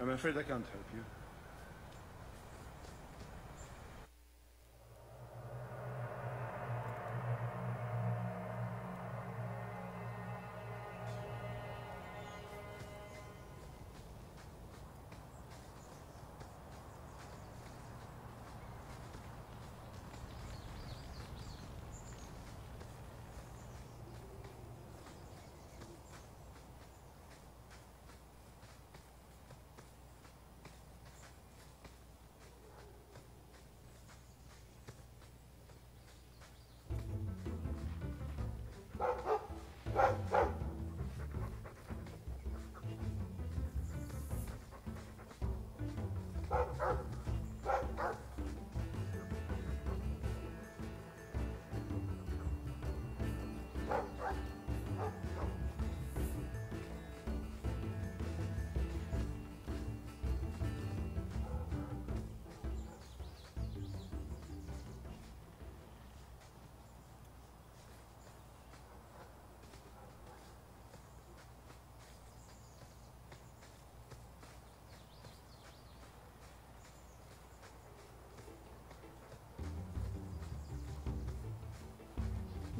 I'm afraid I can't help you.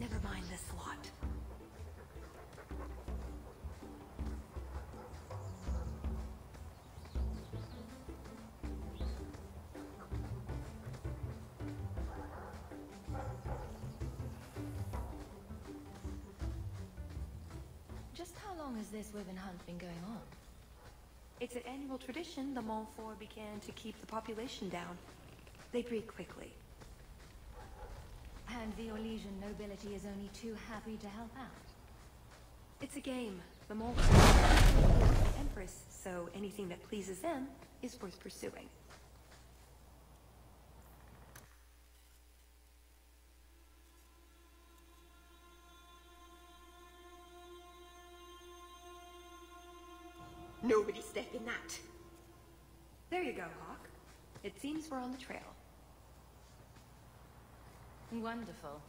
Never mind this lot. Just how long has this wyvern hunt been going on? It's an annual tradition the Montfort began to keep the population down. They breed quickly. And the Orlesian nobility is only too happy to help out. It's a game. The more the Empress, so anything that pleases them is worth pursuing. Nobody step in that. There you go, Hawk. It seems we're on the trail. Wonderful.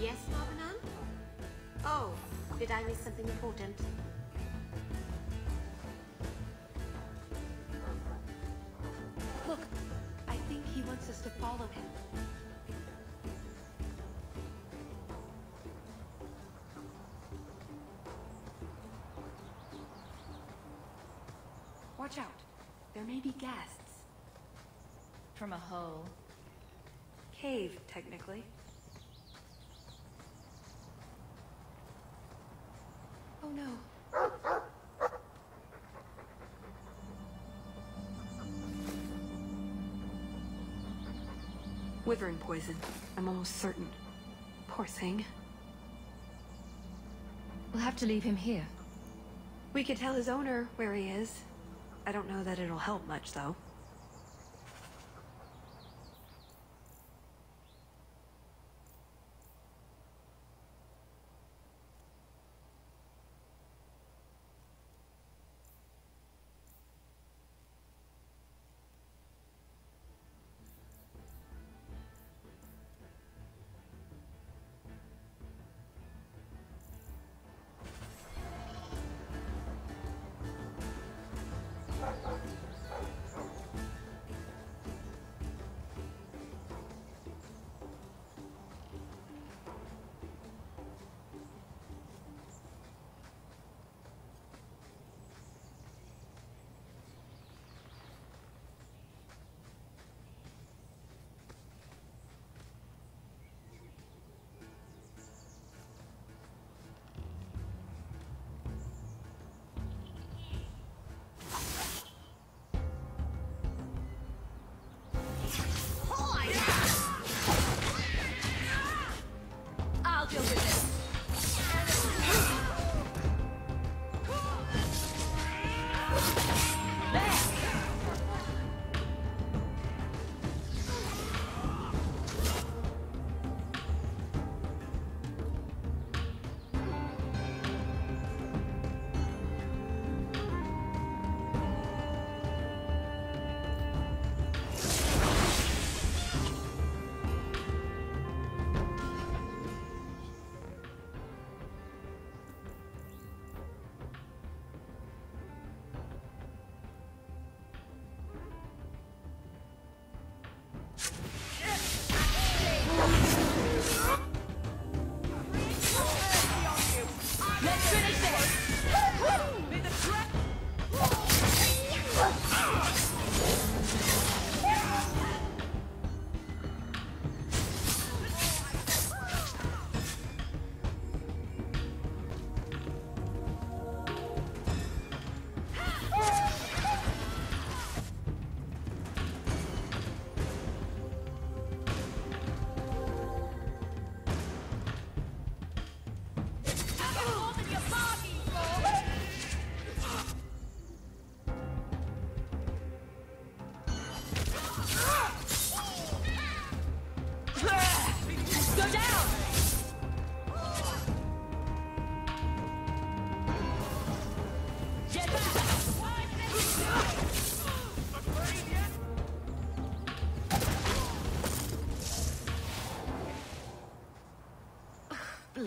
Yes, Marvinan? Oh, did I miss something important? Look, I think he wants us to follow him. Watch out. There may be guests. From a hole. Cave, technically. Oh no. Wyvern poison. I'm almost certain. Poor thing. We'll have to leave him here. We could tell his owner where he is. I don't know that it'll help much, though.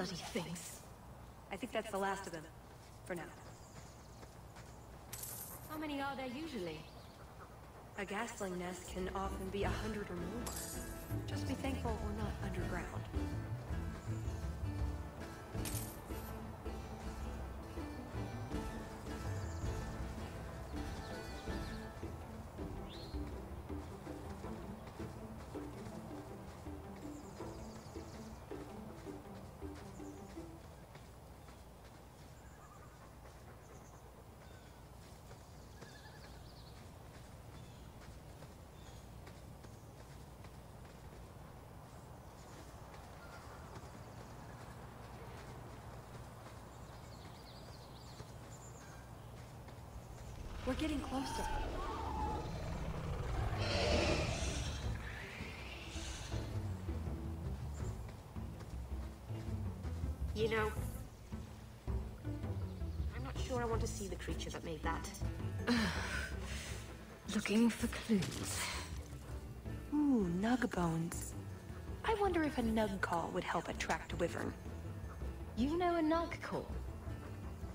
dirty things. I think that's the last of them. For now. How many are there usually? A ghastling nest can often be 100 or more. Just be thankful we're not underground. We're getting closer. You know, I'm not sure I want to see the creature that made that. Looking for clues. Ooh, nug bones. I wonder if a nug call would help attract a wyvern. You know a nug call?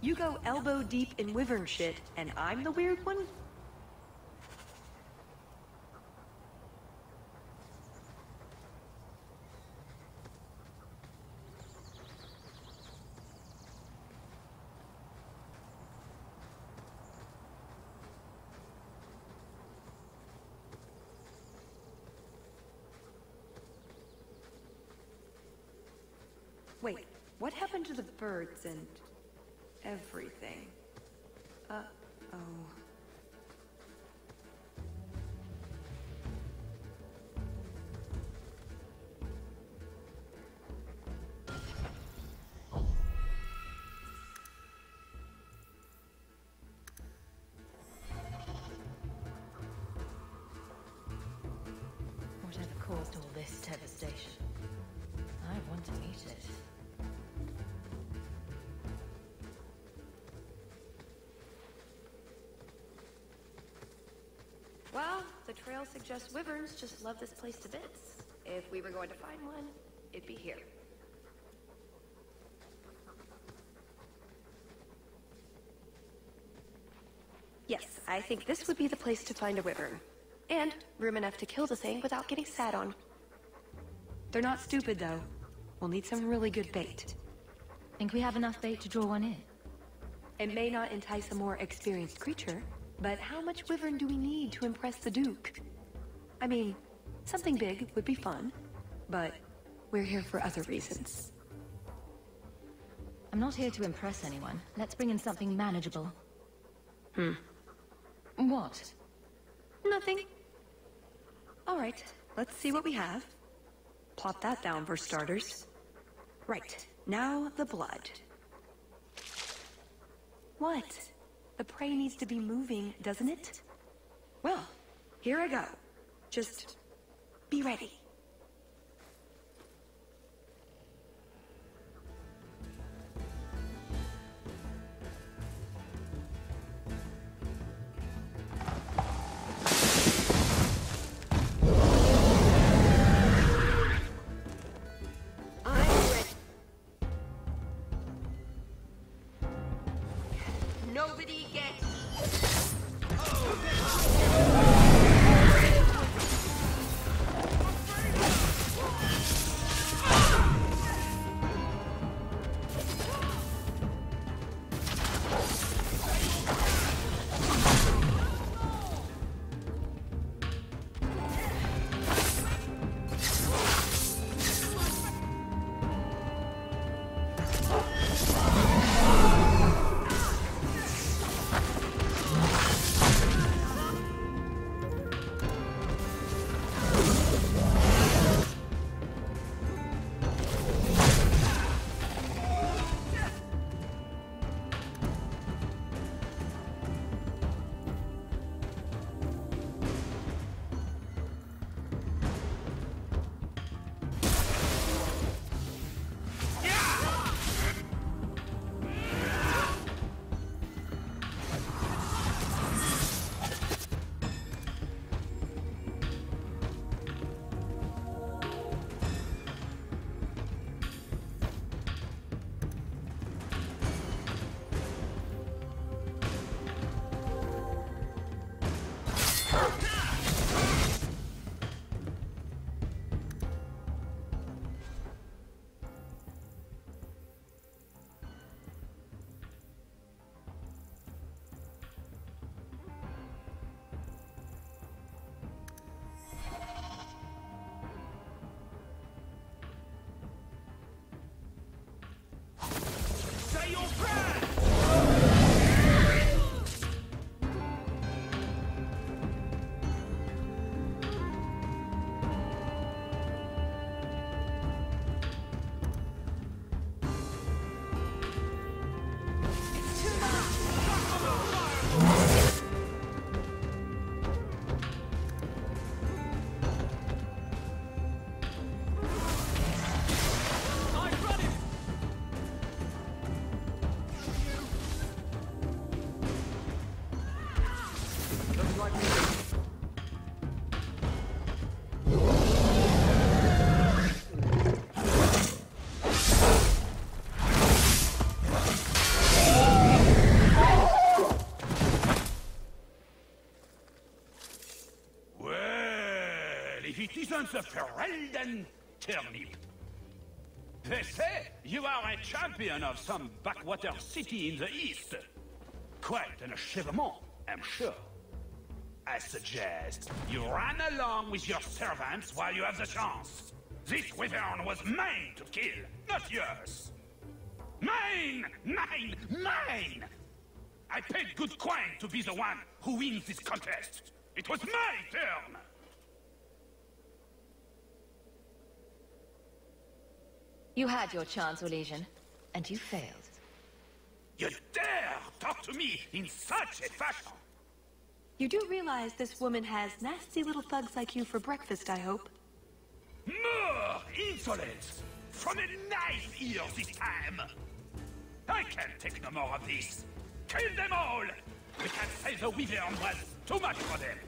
You go elbow deep in wyvern shit, and I'm the weird one? Wait, what happened to the birds and... everything. Uh-oh. Whatever caused all this devastation, I want to meet it. Trail suggests wyverns just love this place to bits. If we were going to find one, it'd be here. Yes, I think this would be the place to find a wyvern. And room enough to kill the thing without getting sat on. They're not stupid, though. We'll need some really good bait. Think we have enough bait to draw one in? It may not entice a more experienced creature, but how much wyvern do we need to impress the Duke? I mean, something big would be fun, but we're here for other reasons. I'm not here to impress anyone. Let's bring in something manageable. What? Nothing. All right, let's see what we have. Plop that down for starters. Right, now the blood. What? The prey needs to be moving, doesn't it? Well, here I go. Just be ready. citizens of Ferelden turnip. They say you are a champion of some backwater city in the east. Quite an achievement, I'm sure. I suggest you run along with your servants while you have the chance. This wyvern was mine to kill, not yours. Mine! Mine! Mine! I paid good coin to be the one who wins this contest. It was my turn! You had your chance, Orlesian, and you failed. You dare talk to me in such a fashion! You do realize this woman has nasty little thugs like you for breakfast, I hope. More insolence! From a knife here this time! I can't take no more of this! Kill them all! We can say the wyvern was too much for them!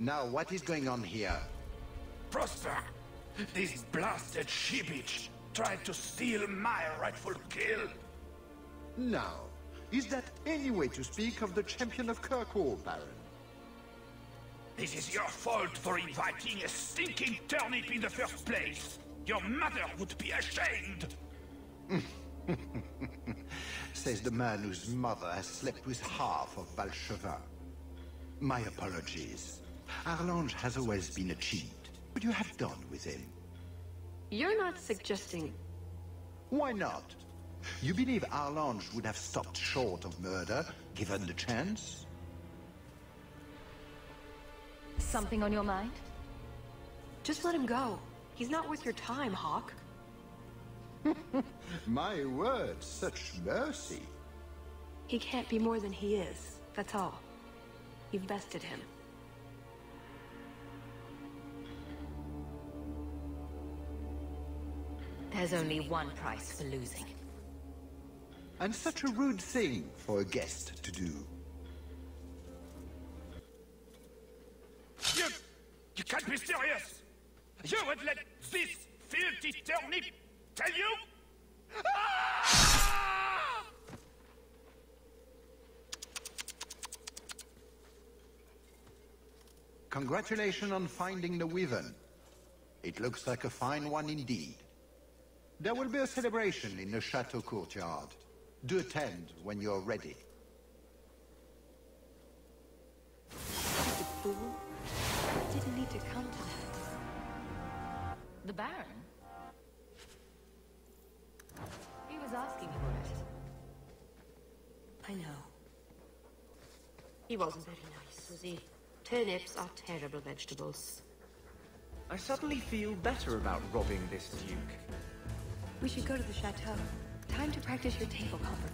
Now, what is going on here? Prosper! This blasted she-bitch tried to steal my rightful kill! Now, is that any way to speak of the champion of Kirkwall, Baron? This is your fault for inviting a stinking turnip in the first place! Your mother would be ashamed! Says the man whose mother has slept with half of Valchevin. My apologies. Arlange has always been a cheat. What you have done with him? You're not suggesting... Why not? You believe Arlange would have stopped short of murder, given the chance? Something on your mind? Just let him go. He's not worth your time, Hawk. My word, such mercy. He can't be more than he is, that's all. You've bested him. There's only one price for losing. And such a rude thing for a guest to do. You can't be serious! You would let this filthy turnip tell you? Ah! Congratulations on finding the wyvern. It looks like a fine one indeed. There will be a celebration in the Chateau courtyard. Do attend when you're ready. Stupid fool. I didn't need to come to that. The Baron? He was asking for it. I know. He wasn't very nice, was he? Turnips are terrible vegetables. I suddenly feel better about robbing this duke. We should go to the chateau. Time to practice your table cover.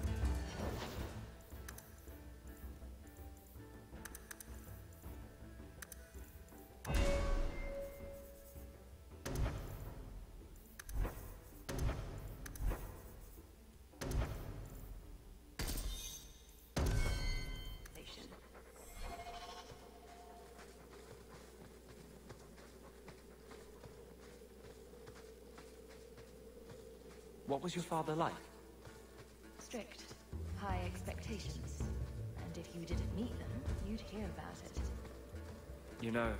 What was your father like? Strict. High expectations. And if you didn't meet them, you'd hear about it. You know,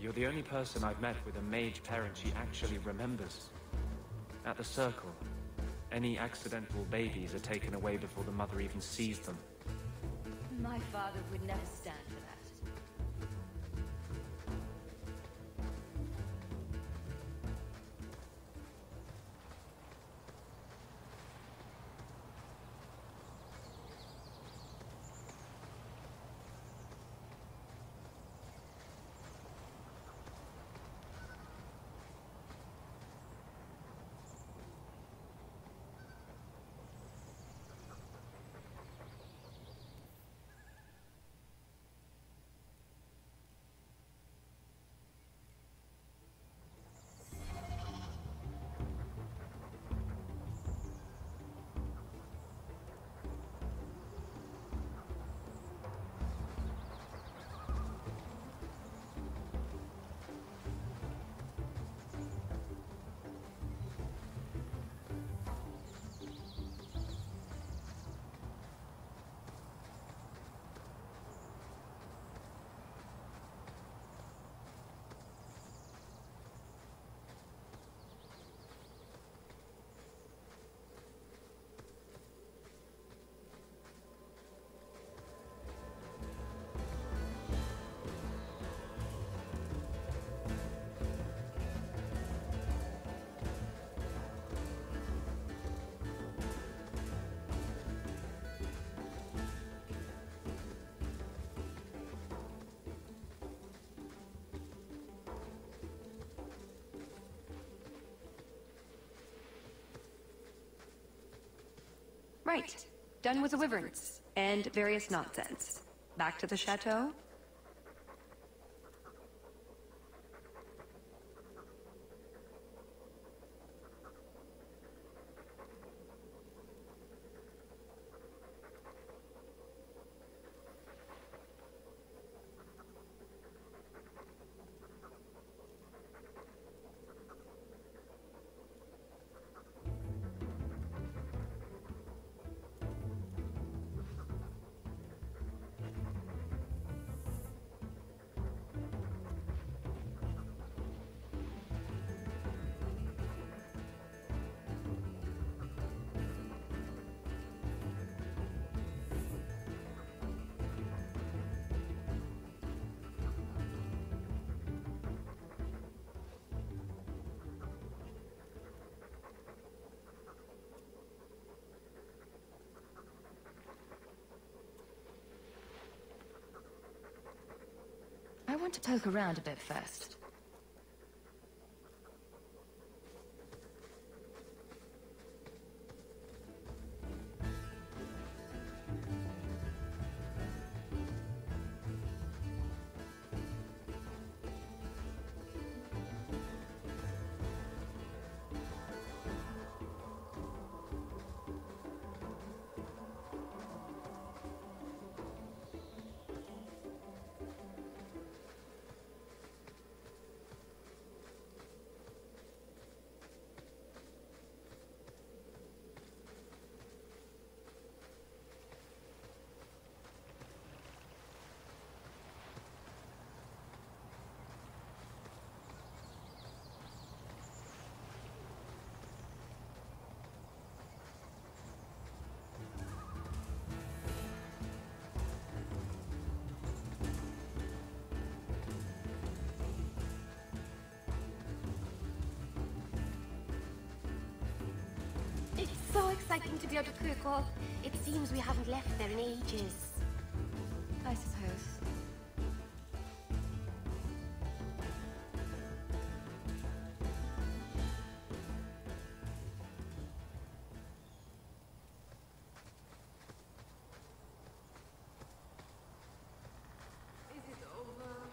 you're the only person I've met with a mage parent she actually remembers. At the Circle, any accidental babies are taken away before the mother even sees them. My father would never stand for that. Right. Done with the wyverns and various nonsense. Back to the chateau. I want to poke around a bit first. Exciting to be out of Kirkwall. It seems we haven't left there in ages. I suppose. Is it over?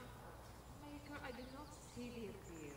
Maker, I did not see the appeal.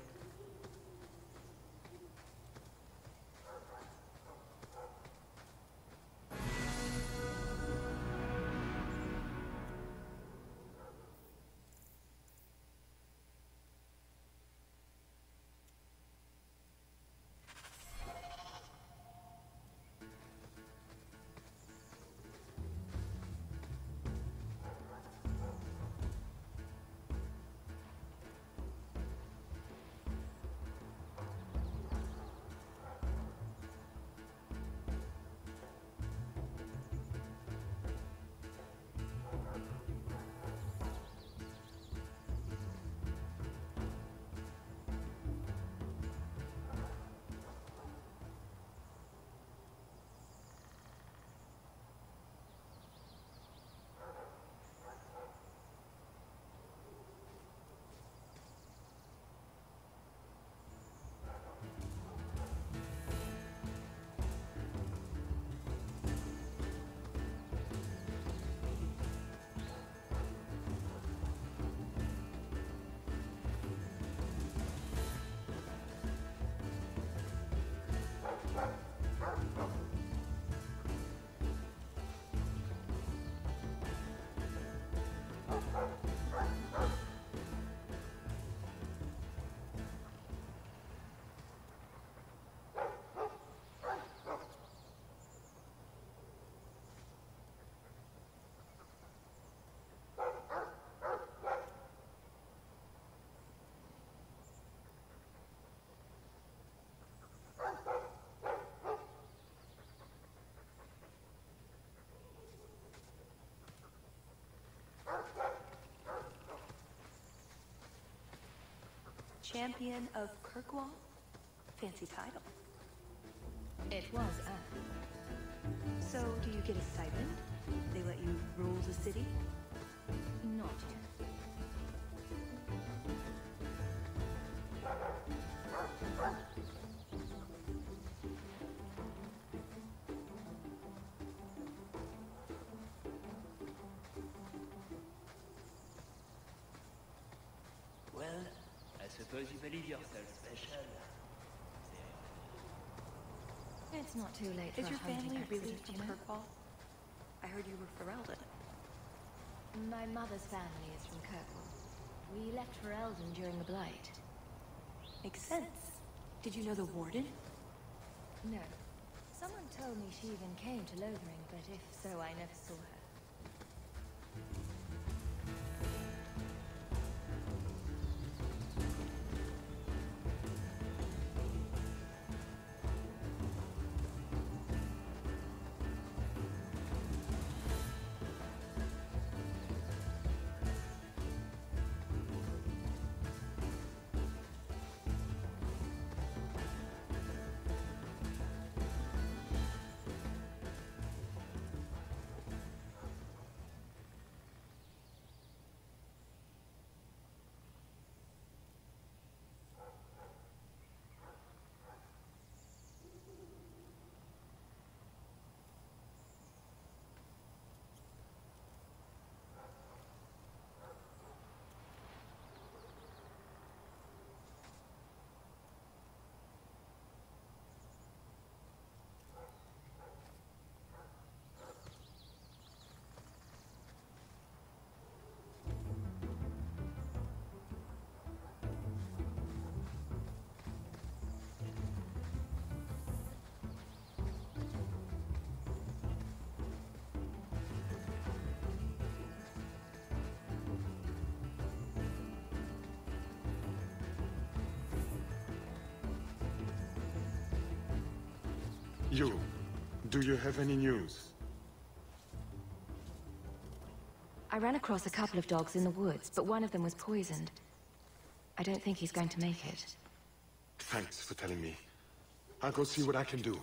Champion of Kirkwall? Fancy title. It was us. So, do you get a stipend? They let you rule the city? Not yet. Well, I suppose you believe yourself special. It's not too late. Is your family really from Kirkwall? I heard you were Ferelden. My mother's family is from Kirkwall. We left Ferelden during the Blight. Makes sense. Did you know the warden? No. Someone told me she even came to Lothering, but if so, I never saw her. You, do you have any news? I ran across a couple of dogs in the woods, but one of them was poisoned. I don't think he's going to make it. Thanks for telling me. I'll go see what I can do.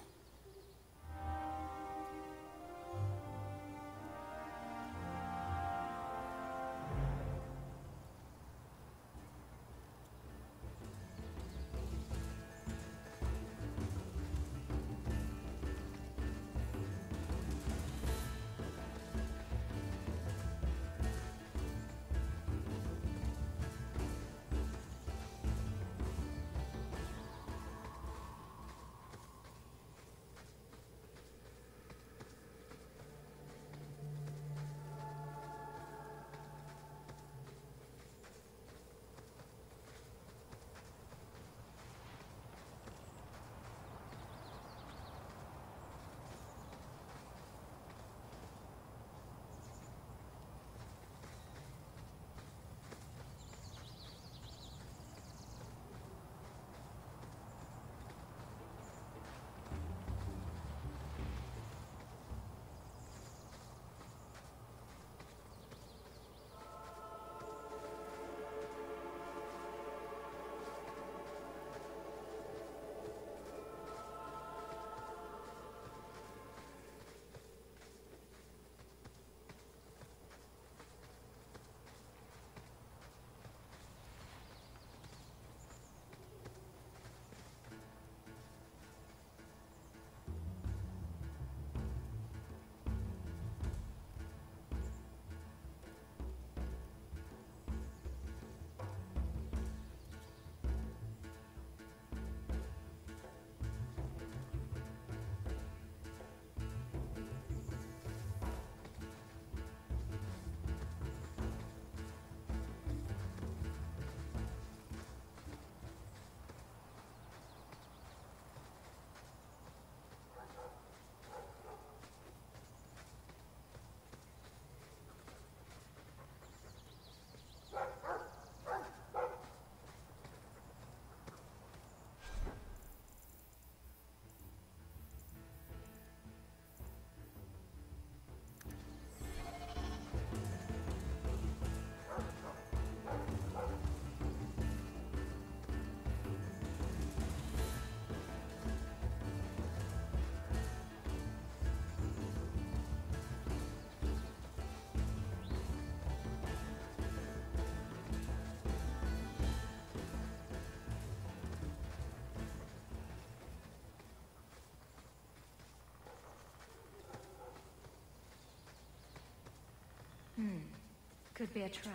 Could be a trap.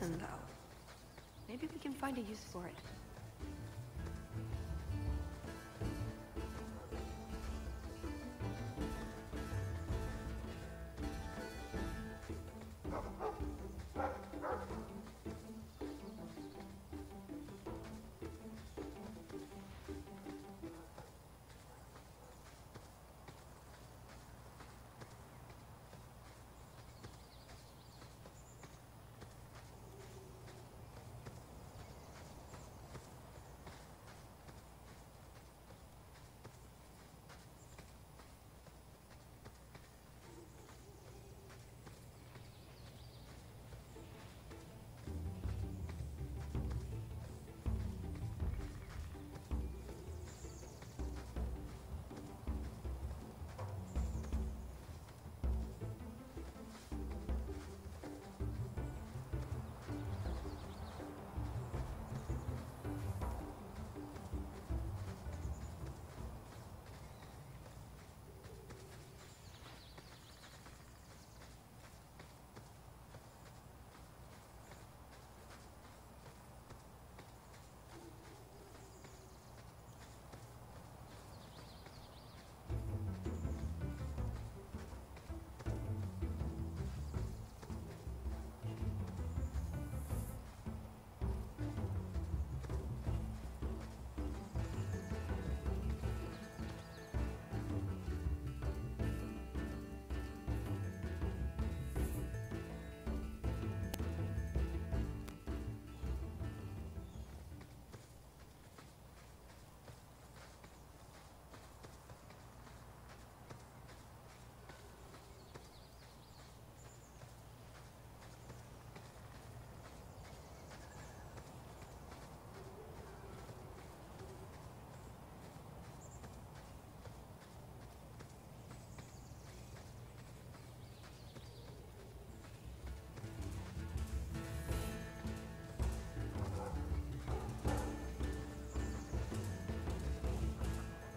Though. Maybe we can find a use for it.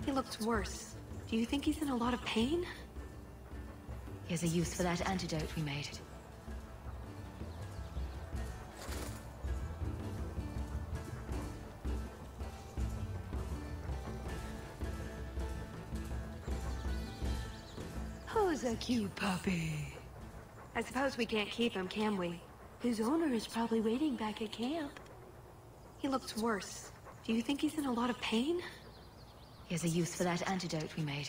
He looks worse. Do you think he's in a lot of pain? Here's a use for that antidote we made. Who's a cute puppy? I suppose we can't keep him, can we? His owner is probably waiting back at camp. He looks worse. Do you think he's in a lot of pain? Here's a use for that antidote we made.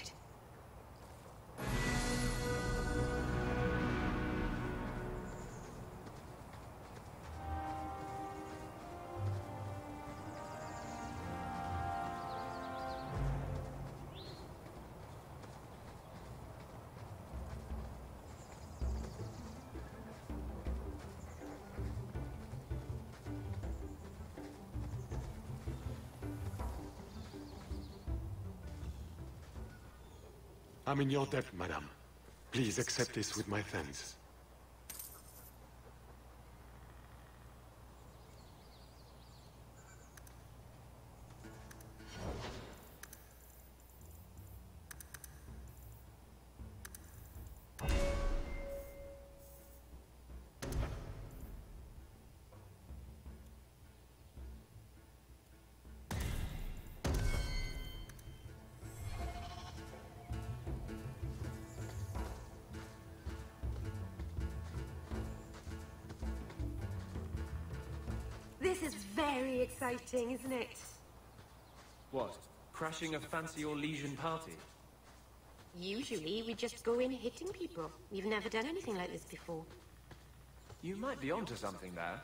I'm in your debt, madame. Please accept this with my thanks. This is very exciting, isn't it? What? Crashing a fancy Orlesian party? Usually we just go in hitting people. We've never done anything like this before. You might be onto something there.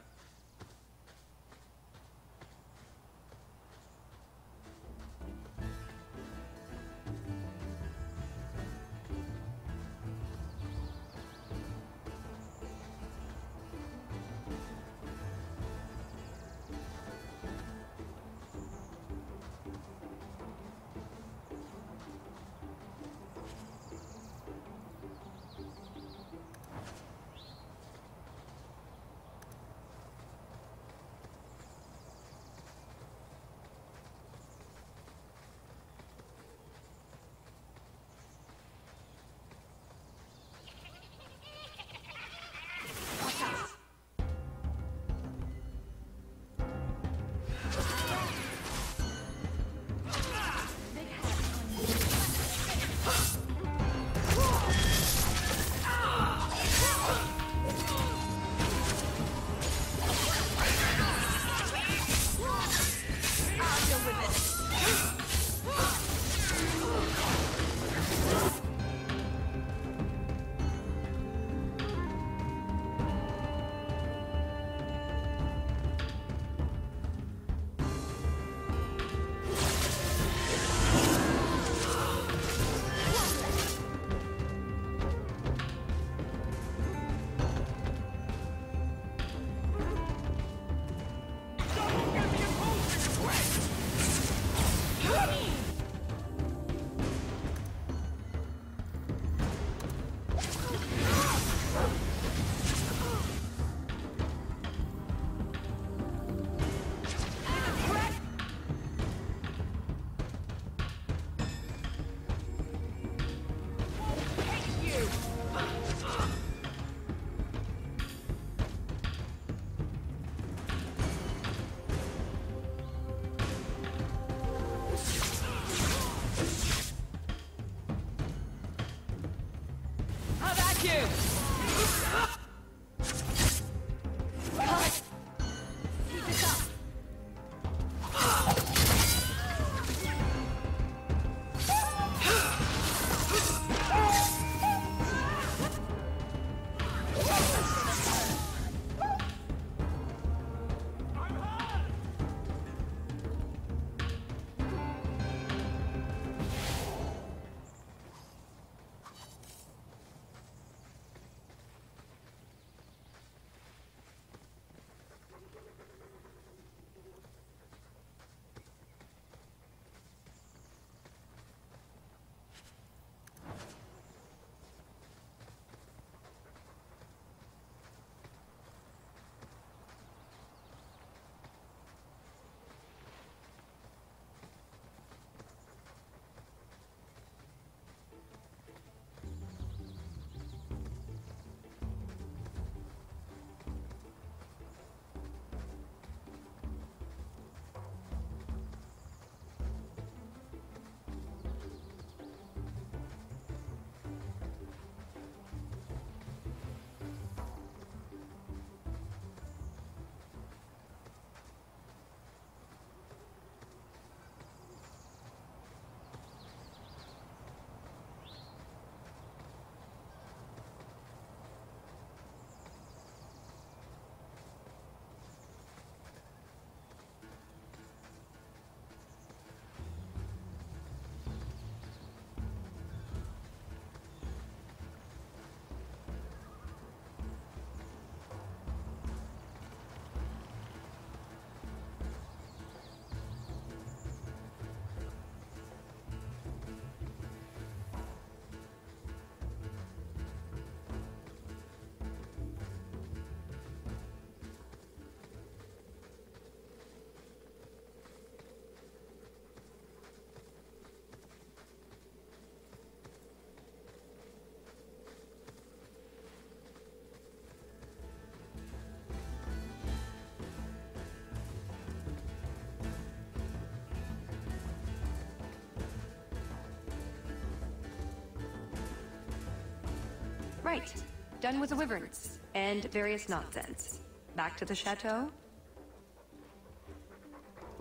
Right. Done with the wyverns and various nonsense. Back to the chateau?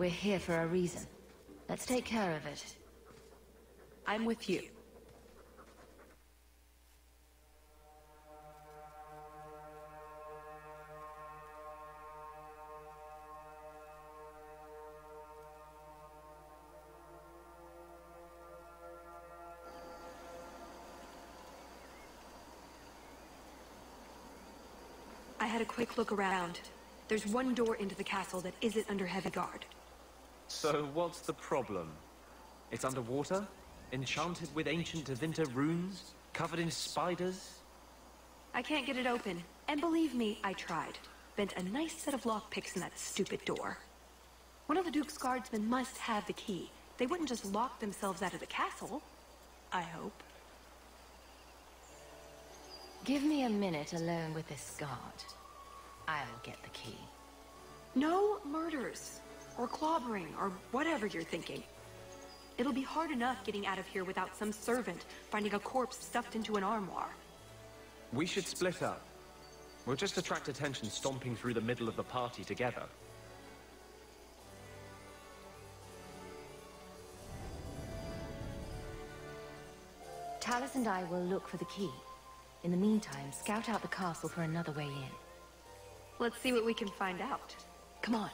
We're here for a reason. Let's take care of it. I'm with you. I had a quick look around. There's one door into the castle that isn't under heavy guard. So what's the problem? It's underwater? Enchanted with ancient Tevinter runes? Covered in spiders? I can't get it open. And believe me, I tried. Bent a nice set of lockpicks in that stupid door. One of the Duke's guardsmen must have the key. They wouldn't just lock themselves out of the castle. I hope. Give me a minute alone with this guard. I'll get the key. No murders, or clobbering, or whatever you're thinking. It'll be hard enough getting out of here without some servant finding a corpse stuffed into an armoire. We should split up. We'll just attract attention stomping through the middle of the party together. Tallis and I will look for the key. In the meantime, scout out the castle for another way in. Let's see what we can find out. Come on.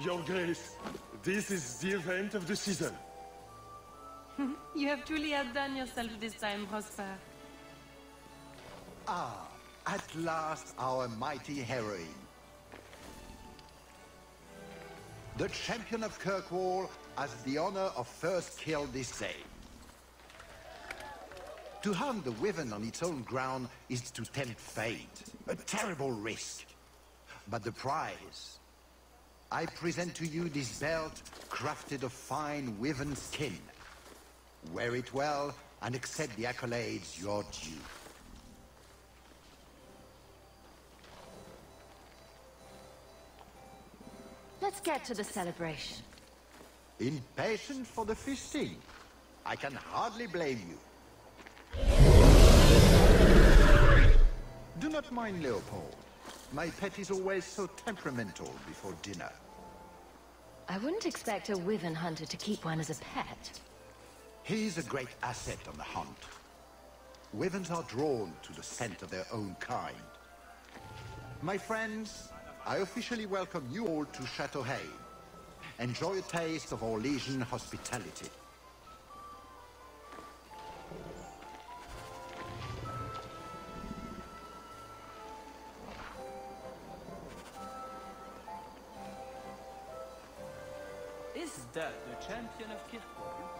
Your Grace, this is the event of the season. You have truly outdone yourself this time, Prosper. Ah, at last our mighty heroine. The champion of Kirkwall has the honor of first kill this day. To harm the Wyvern on its own ground is to tempt fate, a terrible risk. But the prize, I present to you this belt crafted of fine Wyvern skin. Wear it well and accept the accolades you're due. Let's get to the celebration. Impatient for the feasting. I can hardly blame you. Do not mind Leopold. My pet is always so temperamental before dinner. I wouldn't expect a wyvern hunter to keep one as a pet. He's a great asset on the hunt. Wyverns are drawn to the scent of their own kind. My friends, I officially welcome you all to Chateau Hain. Enjoy a taste of Orlesian hospitality. Is that the champion of Kirkwall?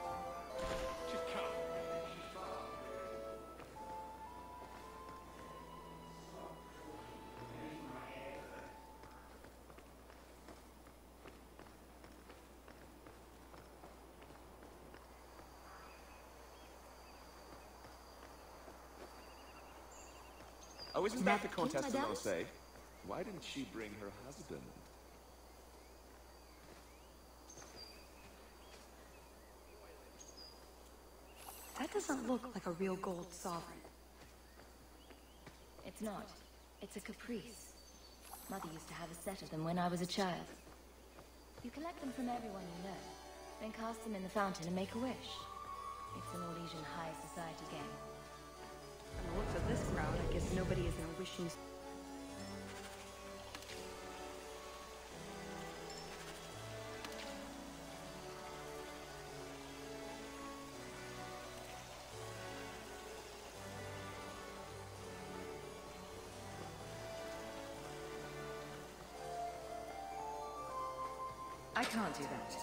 Oh, isn't that the contestant I'll say? Why didn't she bring her husband? That doesn't look like a real gold sovereign. It's not. It's a caprice. Mother used to have a set of them when I was a child. You collect them from everyone you know, then cast them in the fountain and make a wish. It's an Orlesian high society game. From the looks of this crowd, I guess nobody is in a wishing... I can't do that.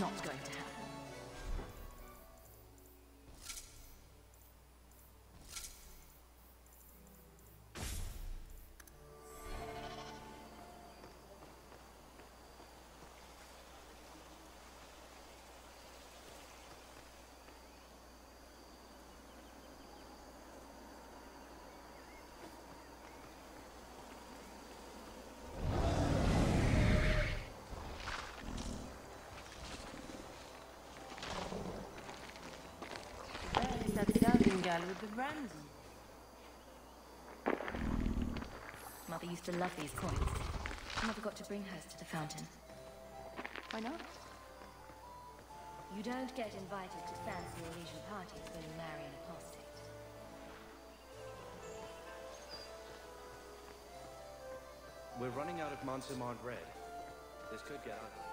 Not going to happen. Girl with the brandy. Mother used to love these coins. Mother got to bring hers to the fountain. Why not? You don't get invited to fancy Orlesian parties when you marry an apostate. We're running out of Monsamond Red. This could get ugly.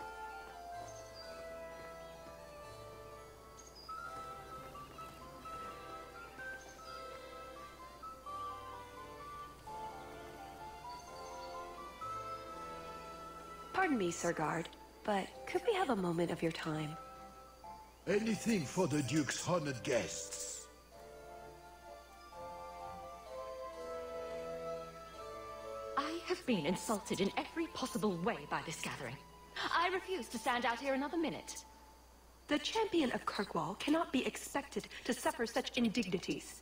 Pardon me, Sir Guard, but could we have a moment of your time? Anything for the Duke's honored guests. I have been insulted in every possible way by this gathering. I refuse to stand out here another minute. The champion of Kirkwall cannot be expected to suffer such indignities.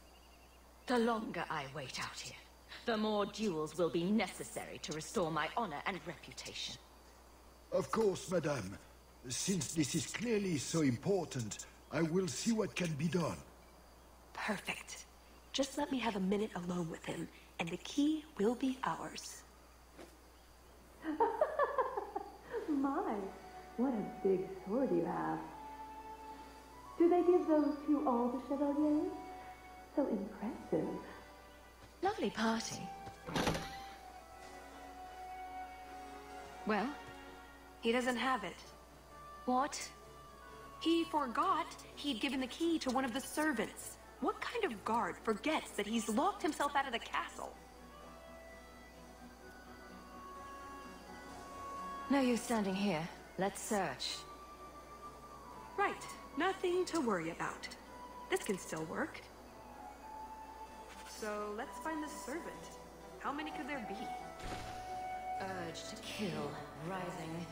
The longer I wait out here, the more duels will be necessary to restore my honor and reputation. Of course, madame. Since this is clearly so important, I will see what can be done. Perfect. Just let me have a minute alone with him, and the key will be ours. My, what a big sword you have. Do they give those to all the chevaliers? So impressive. Lovely party. Well, he doesn't have it. What? He forgot he'd given the key to one of the servants. What kind of guard forgets that he's locked himself out of the castle? No use standing here. Let's search. Right. Nothing to worry about. This can still work. So let's find the servant. How many could there be? Urge to kill rising.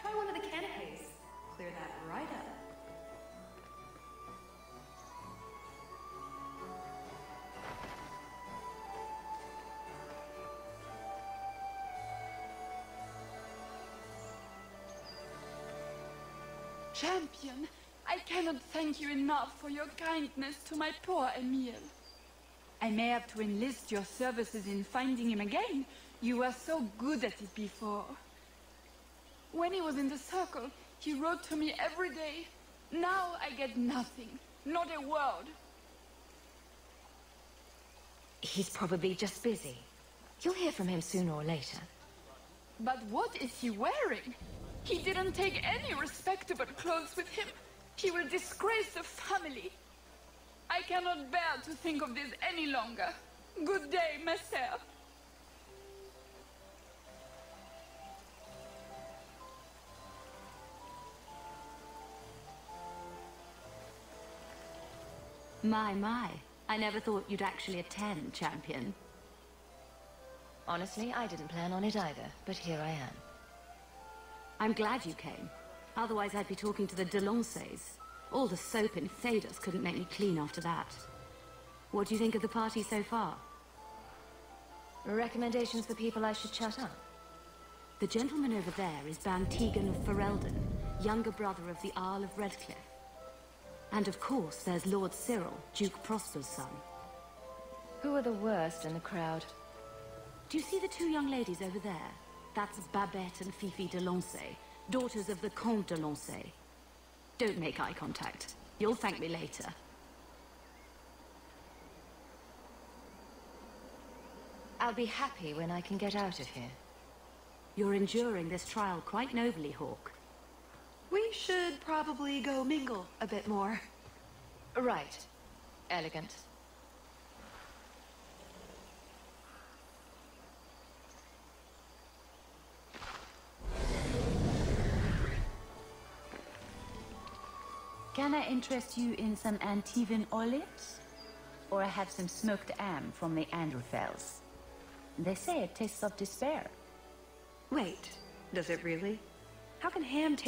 Try one of the canapes. Clear that right up. Champion, I cannot thank you enough for your kindness to my poor Emil. I may have to enlist your services in finding him again. You were so good at it before. When he was in the circle, he wrote to me every day. Now I get nothing, not a word. He's probably just busy. You'll hear from him sooner or later. But what is he wearing? He didn't take any respectable clothes with him. He will disgrace the family. I cannot bear to think of this any longer. Good day, Master. My. I never thought you'd actually attend, Champion. Honestly, I didn't plan on it either, but here I am. I'm glad you came. Otherwise, I'd be talking to the Delancés. All the soap in Thedas couldn't make me clean after that. What do you think of the party so far? Recommendations for people I should shut up? The gentleman over there is Bantegan of Ferelden, younger brother of the Earl of Redcliffe. And of course, there's Lord Cyril, Duke Prosper's son. Who are the worst in the crowd? Do you see the two young ladies over there? That's Babette and Fifi de Lancey, daughters of the Comte de Lancey. Don't make eye contact. You'll thank me later. I'll be happy when I can get out of here. You're enduring this trial quite nobly, Hawk. We should probably go mingle a bit more. Right. Elegant. Can I interest you in some Antivan olives? Or I have some smoked ham from the Andrewfells. They say it tastes of despair. Wait, does it really? How can ham taste